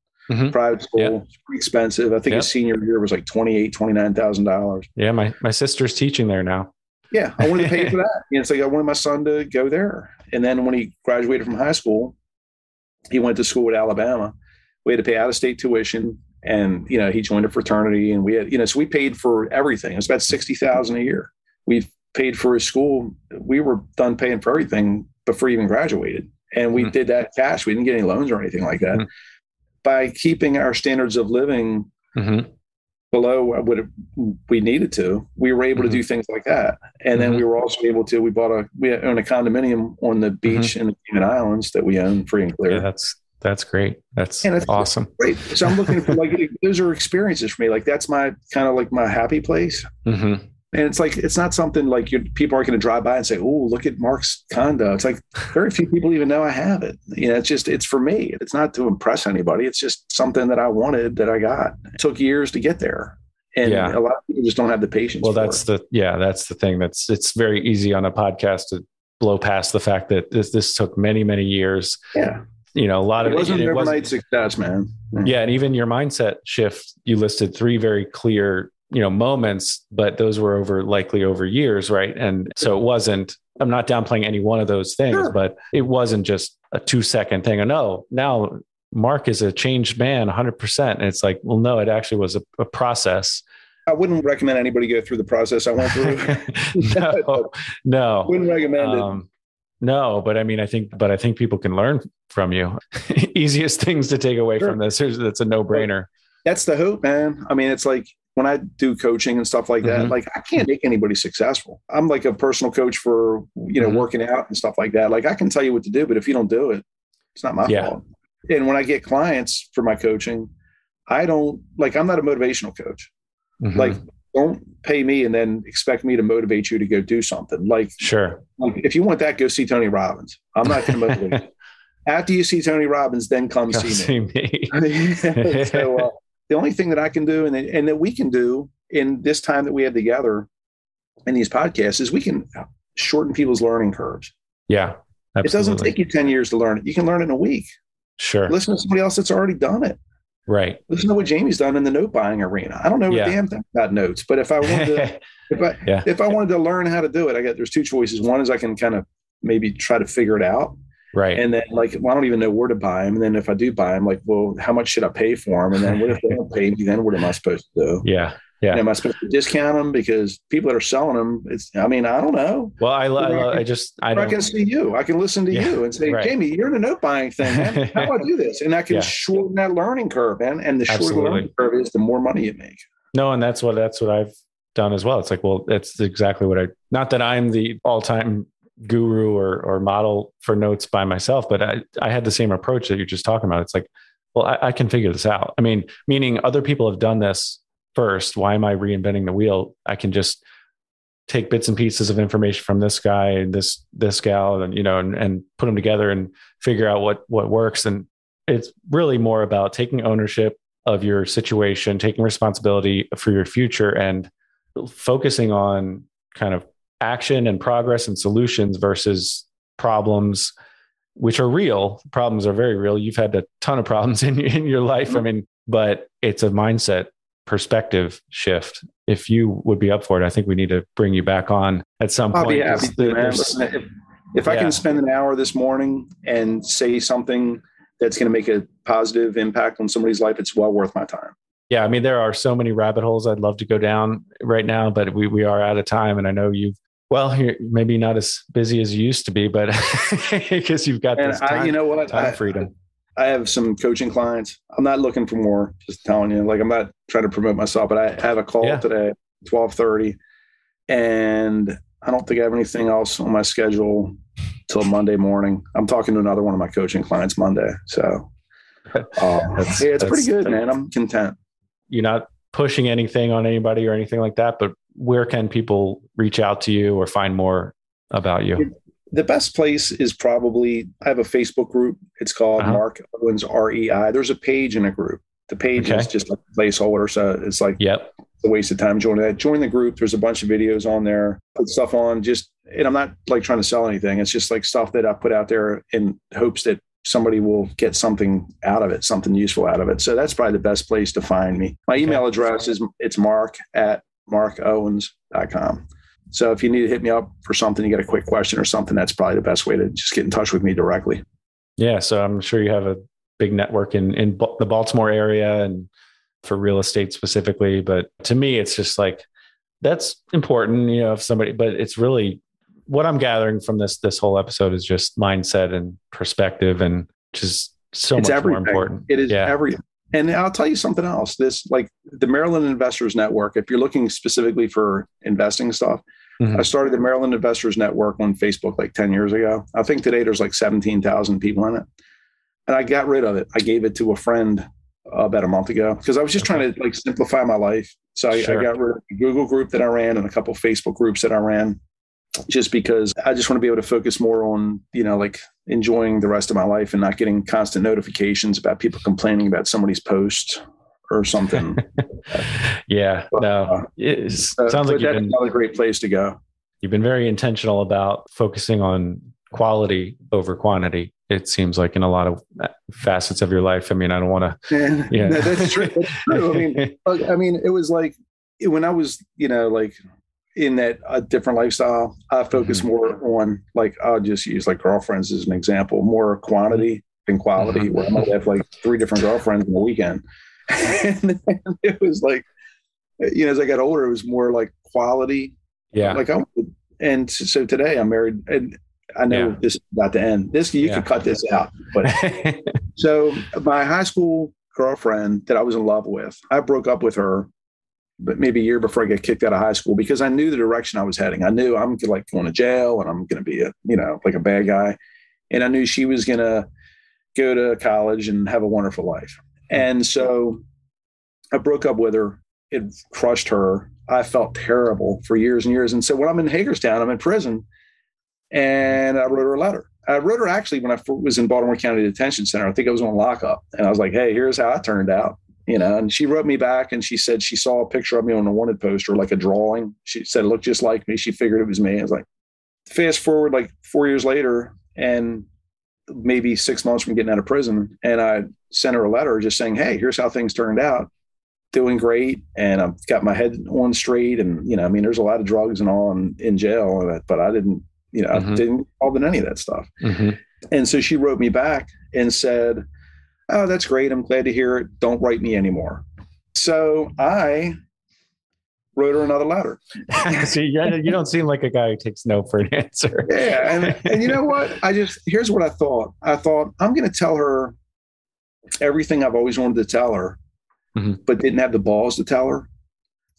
private school. It's pretty expensive. I think his senior year was like $28,000, $29,000. Yeah, my sister's teaching there now. Yeah, I wanted to pay for that. And it's like I wanted my son to go there. And then when he graduated from high school, he went to school at Alabama. We had to pay out-of-state tuition. And, you know, he joined a fraternity, and we had, you know, so we paid for everything. It was about $60,000 a year. We paid for his school. We were done paying for everything before he even graduated. And we did that cash. We didn't get any loans or anything like that. By keeping our standards of living below what we needed to, we were able to do things like that. And then we were also able to, we own a condominium on the beach in the Cayman Islands that we own free and clear. Yeah, that's great. That's awesome. Great. So I'm looking for like, those are experiences for me. Like that's my kind of like my happy place. And it's like, it's not something like people aren't going to drive by and say, oh, look at Mark's condo. It's like very few people even know I have it. You know, it's for me. It's not to impress anybody. It's just something that I wanted that I got. It took years to get there. And a lot of people just don't have the patience. Well, that's the thing. It's very easy on a podcast to blow past the fact that this took many, many years. Yeah. You know, a lot of it wasn't overnight success, man. Yeah. And even your mindset shift, you listed 3 very clear, you know, moments, but those were likely over years. Right. And so it wasn't, I'm not downplaying any one of those things, but it wasn't just a 2-second thing. And now Mark is a changed man 100%. And it's like, well, no, it actually was a process. I wouldn't recommend anybody go through the process I went through. No, wouldn't recommend it. No, but I mean, I think people can learn from you. Easiest things to take away from this. That's a no-brainer. That's the hope, man. I mean, it's like, when I do coaching and stuff like that, like I can't make anybody successful. I'm like a personal coach for, you know, working out and stuff like that. Like I can tell you what to do, but if you don't do it, it's not my fault. And when I get clients for my coaching, I'm not a motivational coach. Like don't pay me and then expect me to motivate you to go do something. Like, sure. Like, if you want that, go see Tony Robbins. I'm not going to motivate you. After you see Tony Robbins, then come see me. So, the only thing that I can do and that we can do in this time that we have together in these podcasts is we can shorten people's learning curves. Yeah, absolutely. It doesn't take you 10 years to learn it. You can learn it in a week. Sure. Listen to somebody else that's already done it. Right. Listen to what Jamie's done in the note buying arena. I don't know a damn thing about notes, but if I wanted to, if I wanted to learn how to do it, there's 2 choices. One is I can kind of maybe try to figure it out. Right. And then I don't even know where to buy them. And then if I do buy them, how much should I pay for them? And then what if they don't pay me? Then what am I supposed to do? Yeah. Yeah. And am I supposed to discount them because people that are selling them? I don't know. Well, I can see you. I can listen to you and say, Jamie, you're in a note buying thing, man. How do I do this? And I can shorten that learning curve, man. And the shorter the learning curve is, the more money you make. No. And that's what I've done as well. It's like, well, that's exactly what I, not that I'm the all-time guru or model for notes by myself, but I had the same approach that you're just talking about. It's like, well, I can figure this out. I mean, meaning other people have done this first. Why am I reinventing the wheel? I can just take bits and pieces of information from this guy and this gal and, you know, and put them together and figure out what works. And it's really more about taking ownership of your situation, taking responsibility for your future, and focusing on kind of action and progress and solutions versus problems, which are real. Problems are very real. You've had a ton of problems in your life. I mean, but it's a mindset perspective shift. If you would be up for it, I think we need to bring you back on at some point. Be happy to, man. Listen, if I can spend an hour this morning and say something that's going to make a positive impact on somebody's life, it's well worth my time. Yeah. I mean, there are so many rabbit holes I'd love to go down right now, but we are out of time. And I know you're maybe not as busy as you used to be, but because you've got this time, you know what? Time freedom. I have some coaching clients. I'm not looking for more, just telling you, like, I'm not trying to promote myself, but I have a call today, 12:30, and I don't think I have anything else on my schedule till Monday morning. I'm talking to another one of my coaching clients Monday. So it's pretty good, man. I'm content. You're not pushing anything on anybody or anything like that, but where can people reach out to you or find more about you? The best place is probably, I have a Facebook group. It's called Mark Owens REI. There's a page in a group. The page is just a placeholder. So it's like a waste of time joining that. Join the group. There's a bunch of videos on there. Put stuff on just, and I'm not like trying to sell anything. It's just like stuff that I put out there in hopes that somebody will get something out of it, something useful out of it. So that's probably the best place to find me. My email address is mark@markowens.com. So if you need to hit me up for something, you got a quick question or something, that's probably the best way to just get in touch with me directly. Yeah. So I'm sure you have a big network in the Baltimore area and for real estate specifically. But to me, it's just like, that's important, you know, if somebody, but it's really what I'm gathering from this whole episode is just mindset and perspective, and just so it's much everything. More important. It is everything. And I'll tell you something else. This, like the Maryland Investors Network, if you're looking specifically for investing stuff, I started the Maryland Investors Network on Facebook like 10 years ago. I think today there's like 17,000 people in it. And I got rid of it. I gave it to a friend about a month ago because I was just trying to like simplify my life. So I got rid of the Google group that I ran and a couple of Facebook groups that I ran, just because I just want to be able to focus more on, you know, like enjoying the rest of my life and not getting constant notifications about people complaining about somebody's post or something. It sounds like that's another great place to go. You've been very intentional about focusing on quality over quantity. It seems like in a lot of facets of your life. I mean, I don't want to. Yeah, no, that's true. I mean, it was like when I was, you know, like in that different lifestyle, I focus more on, like, I'll just use like girlfriends as an example, more quantity than quality, where I might have like 3 different girlfriends in the weekend. And it was like, you know, as I got older, it was more like quality. Yeah. Like and so today I'm married, and I know this is about to end. You could cut this out. But so my high school girlfriend that I was in love with, I broke up with her, but maybe a year before I got kicked out of high school, because I knew the direction I was heading. I knew I'm like going to jail and I'm going to be a bad guy. And I knew she was going to go to college and have a wonderful life. And so I broke up with her. It crushed her. I felt terrible for years and years. And so when I'm in Hagerstown, I'm in prison, and I wrote her a letter. I wrote her actually when I was in Baltimore County Detention Center. I think I was on lockup, and I was like, hey, here's how I turned out. You know, and she wrote me back and she said she saw a picture of me on a wanted poster, like a drawing. She said it looked just like me. She figured it was me. I was like, fast forward like 4 years later and maybe 6 months from getting out of prison. And I sent her a letter just saying, hey, here's how things turned out. Doing great. And I've got my head on straight. And, you know, I mean, there's a lot of drugs and all in jail, but I didn't, you know, I didn't involve in any of that stuff. And so she wrote me back and said, oh, that's great. I'm glad to hear it. Don't write me anymore. So I wrote her another letter. See, you don't seem like a guy who takes no for an answer. Yeah. And you know what? Here's what I thought. I thought, I'm going to tell her everything I've always wanted to tell her, but didn't have the balls to tell her.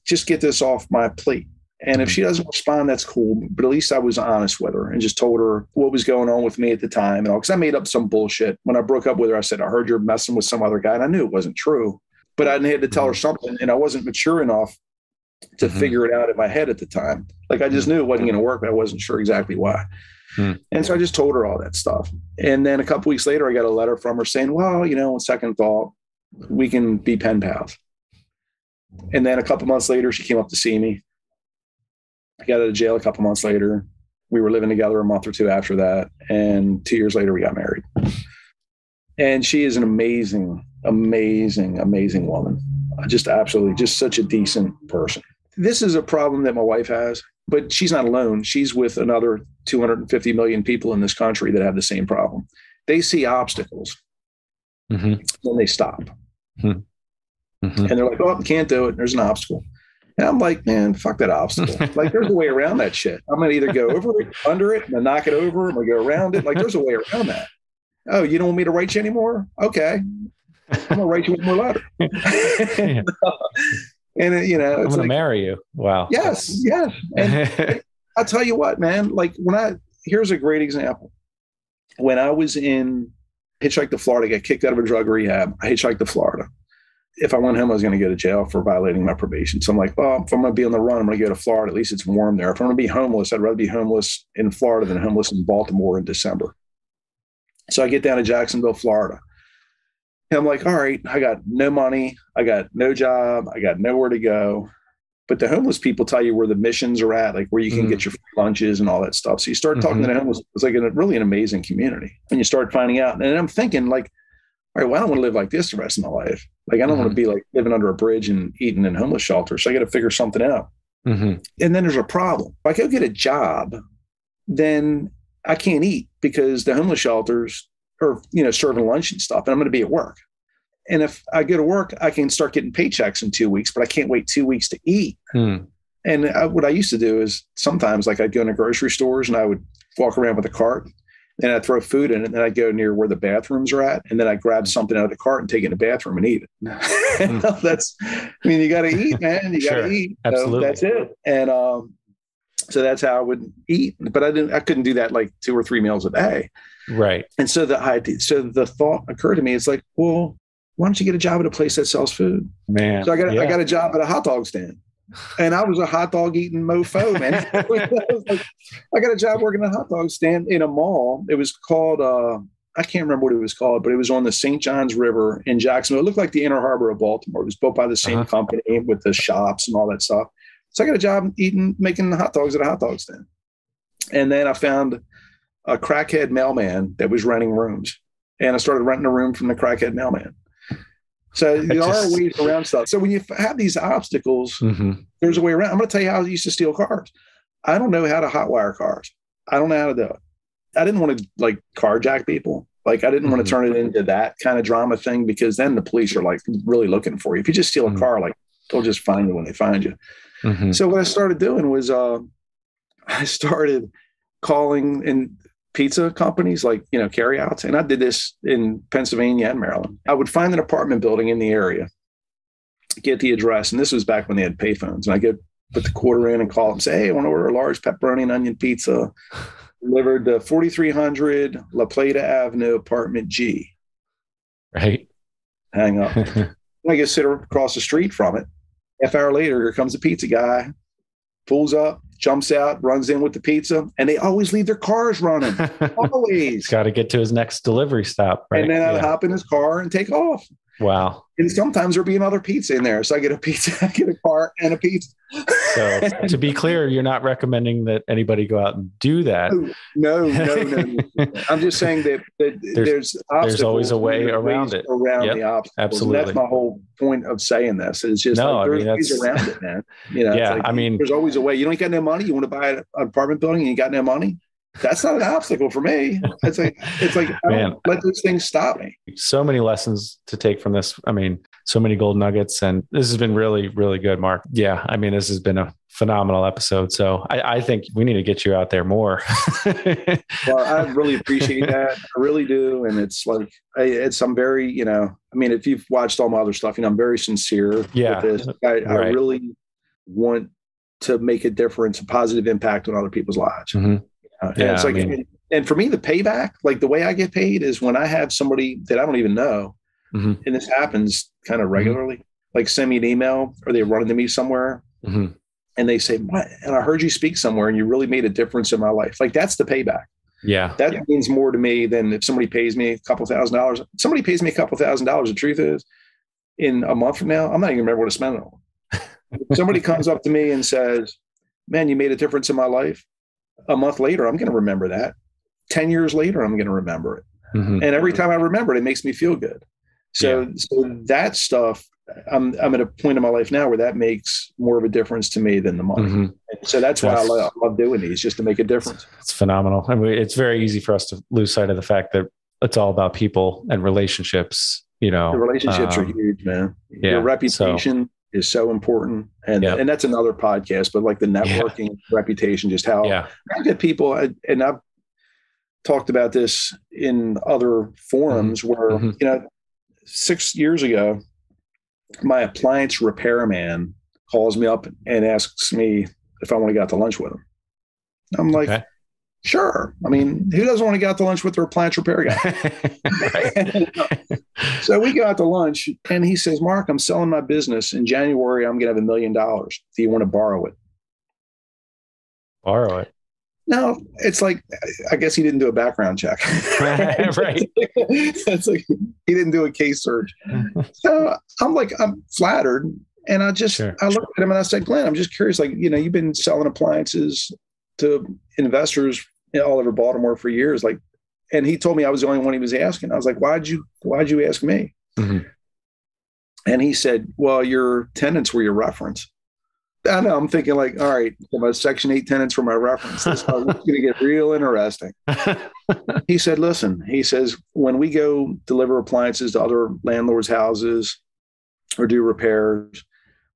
just get this off my plate. And if she doesn't respond, that's cool. But at least I was honest with her and just told her what was going on with me at the time and all, because I made up some bullshit. When I broke up with her, I said, I heard you're messing with some other guy. And I knew it wasn't true, but I had to tell her something. And I wasn't mature enough to figure it out in my head at the time. Like, I just knew it wasn't going to work, but I wasn't sure exactly why. And so I just told her all that stuff. And then a couple weeks later, I got a letter from her saying, well, you know, on second thought, we can be pen pals. And then a couple months later, she came up to see me. I got out of jail a couple months later. We were living together a month or two after that. And 2 years later, we got married. And she is an amazing, amazing, amazing woman. Just absolutely, just such a decent person. This is a problem that my wife has, but she's not alone. She's with another 250 million people in this country that have the same problem. They see obstacles. Then they stop. And they're like, oh, I can't do it. There's an obstacle. And I'm like, man, fuck that obstacle. Like, there's a way around that shit. I'm going to either go over it, under it, and then knock it over, or go around it. Like, there's a way around that. Oh, you don't want me to write you anymore? Okay. I'm going to write you with more letter. And, you know, I'm going to marry you. Wow. Yes. Yes. And I'll tell you what, man, like here's a great example. When I was in hitchhiked to Florida, got kicked out of a drug rehab. I hitchhiked to Florida. If I went home, I was going to go to jail for violating my probation. So I'm like, well, if I'm going to be on the run, I'm going to go to Florida. At least it's warm there. If I'm going to be homeless, I'd rather be homeless in Florida than homeless in Baltimore in December. So I get down to Jacksonville, Florida. And I'm like, all right, I got no money. I got no job. I got nowhere to go. But the homeless people tell you where the missions are at, like where you can get your free lunches and all that stuff. So you start talking to the homeless. It's like really an amazing community. And you start finding out. And I'm thinking, like, all right, well, I don't want to live like this the rest of my life. Like, I don't want to be like living under a bridge and eating in homeless shelters. So I got to figure something out. And then there's a problem. If I go get a job, then I can't eat because the homeless shelters are, you know, serving lunch and stuff. And I'm going to be at work. And if I go to work, I can start getting paychecks in 2 weeks, but I can't wait 2 weeks to eat. And what I used to do is sometimes, like, I'd go into grocery stores and I would walk around with a cart. And I throw food in it, and then I go near where the bathrooms are at, and then I grab something out of the cart and take it in the bathroom and eat it. That's, I mean, you got to eat, man. You got to eat. Absolutely. So that's it. And so that's how I would eat. But I couldn't do that like 2 or 3 meals a day. Right. And so the thought occurred to me. It's like, well, why don't you get a job at a place that sells food? Man. So I got a job at a hot dog stand. And I was a hot dog eating mofo, man. I got a job working at a hot dog stand in a mall. It was called, I can't remember what it was called, but it was on the St. Johns River in Jacksonville. It looked like the Inner Harbor of Baltimore. It was built by the same company with the shops and all that stuff. So I got a job making hot dogs at a hot dog stand. And then I found a crackhead mailman that was renting rooms. And I started renting a room from the crackhead mailman. So there are ways around stuff. So when you have these obstacles, there's a way around. I'm going to tell you how I used to steal cars. I don't know how to hotwire cars. I don't know how to do it. I didn't want to like carjack people. Like I didn't want to turn it into that kind of drama thing, because then the police are like really looking for you. If you just steal a car, like they'll just find you when they find you. So what I started doing was I started calling in pizza companies, like, you know, carryouts. And I did this in Pennsylvania and Maryland. I would find an apartment building in the area, get the address. And this was back when they had payphones. And I go put the quarter in and call them, say, hey, I want to order a large pepperoni and onion pizza delivered to 4300 La Plata Avenue, apartment G. Right. Hang up. And I go sit across the street from it. Half hour later, here comes the pizza guy, pulls up, jumps out, runs in with the pizza, and they always leave their cars running. Always. Got to get to his next delivery stop, right? And then I'd hop in his car and take off. Wow. And sometimes there'd be another pizza in there. So I get a pizza, I get a car and a pizza. So to be clear, you're not recommending that anybody go out and do that. No. I'm just saying that there's always a way around it. The obstacles. Absolutely. And that's my whole point of saying this. It's just there's ways around it, man. You know, yeah, like, I mean, there's always a way. You don't got no money. You want to buy an apartment building and you got no money. That's not an obstacle for me. It's like, man, let those things stop me. So many lessons to take from this. I mean, so many gold nuggets, and this has been really, really good, Mark. Yeah. I mean, this has been a phenomenal episode. So I think we need to get you out there more. Well, I really appreciate that. I really do. And it's like, I'm very, you know, I mean, if you've watched all my other stuff, you know, I'm very sincere with this. I really want to make a difference, a positive impact on other people's lives. Mm-hmm. It's like, and for me, the payback, like the way I get paid is when I have somebody that I don't even know, mm-hmm. and this happens kind of regularly, mm-hmm. like send me an email or they run into me somewhere, mm-hmm. and they say, "What? And I heard you speak somewhere and you really made a difference in my life." Like, that's the payback. Yeah. That means more to me than if somebody pays me a couple $1,000. Somebody pays me a couple $1,000. The truth is, in a month from now, I'm not even remember what to spend it on. If somebody comes up to me and says, "Man, you made a difference in my life," a month later, I'm going to remember that. 10 years later, I'm going to remember it. Mm-hmm. And every time I remember it, it makes me feel good. So that stuff, I'm at a point in my life now where that makes more of a difference to me than the money. Mm-hmm. So that's why I love doing these, just to make a difference. It's phenomenal. I mean, it's very easy for us to lose sight of the fact that it's all about people and relationships. You know, the relationships are huge, man. Yeah, your reputation is so important. And that's another podcast, but like the networking reputation, just how I get people. And I've talked about this in other forums, mm-hmm. where, mm-hmm. 6 years ago, my appliance repairman calls me up and asks me if I want to go out to lunch with him. I'm like, sure. I mean, who doesn't want to go out to lunch with their appliance repair guy? So we go out to lunch and he says, "Mark, I'm selling my business. In January, I'm going to have $1 million. Do you want to borrow it?" Borrow it? No, it's like, I guess he didn't do a background check. Right. It's like, he didn't do a case search. So I'm flattered. And I looked at him and I said, "Glenn, I'm just curious, you've been selling appliances to investors all over Baltimore for years." Like, and he told me I was the only one he was asking. I was like, why'd you ask me? Mm-hmm. And he said, "Well, your tenants were your reference." I know. I'm thinking like, all right, my Section 8 tenants for my reference. This is going to get real interesting. He said, "Listen," he says, "when we go deliver appliances to other landlords' houses or do repairs,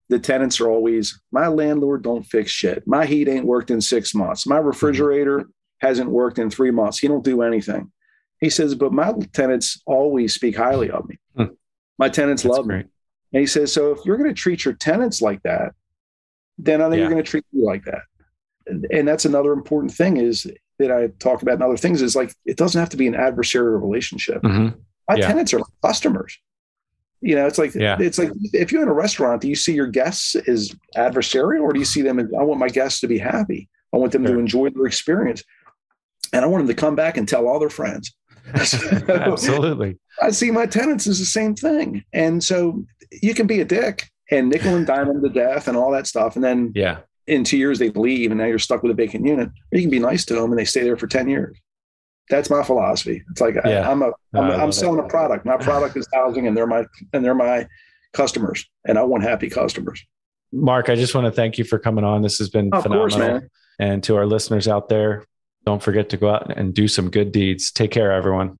the tenants are always, 'My landlord don't fix shit. My heat ain't worked in 6 months. My refrigerator hasn't worked in 3 months. He don't do anything.'" He says, "But my tenants always speak highly of me. My tenants love me." And he says, "So if you're going to treat your tenants like that, then I think you're going to treat me like that." And that's another important thing is that I talk about in other things is like, it doesn't have to be an adversarial relationship. Mm-hmm. My tenants are customers. It's like if you're in a restaurant, do you see your guests as adversarial, or do you see them as, I want my guests to be happy. I want them to enjoy their experience. And I want them to come back and tell all their friends. Absolutely. I see my tenants as the same thing. And so you can be a dick and nickel and dime them to death and all that stuff. And then in 2 years, they leave and now you're stuck with a vacant unit. Or you can be nice to them and they stay there for 10 years. That's my philosophy. It's like, I'm selling a product. My product is housing, and they're my customers, and I want happy customers. Mark, I just want to thank you for coming on. This has been phenomenal. Of course, man. And to our listeners out there, don't forget to go out and do some good deeds. Take care, everyone.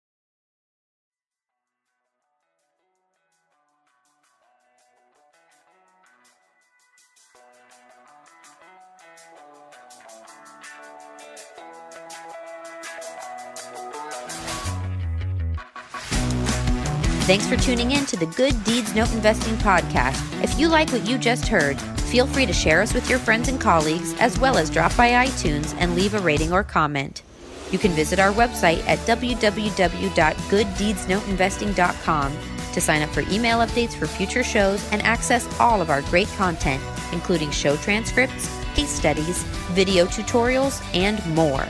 Thanks for tuning in to the Good Deeds Note Investing Podcast. If you like what you just heard, feel free to share us with your friends and colleagues, as well as drop by iTunes and leave a rating or comment. You can visit our website at www.gooddeedsnoteinvesting.com to sign up for email updates for future shows and access all of our great content, including show transcripts, case studies, video tutorials, and more.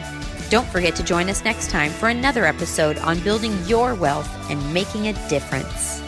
Don't forget to join us next time for another episode on building your wealth and making a difference.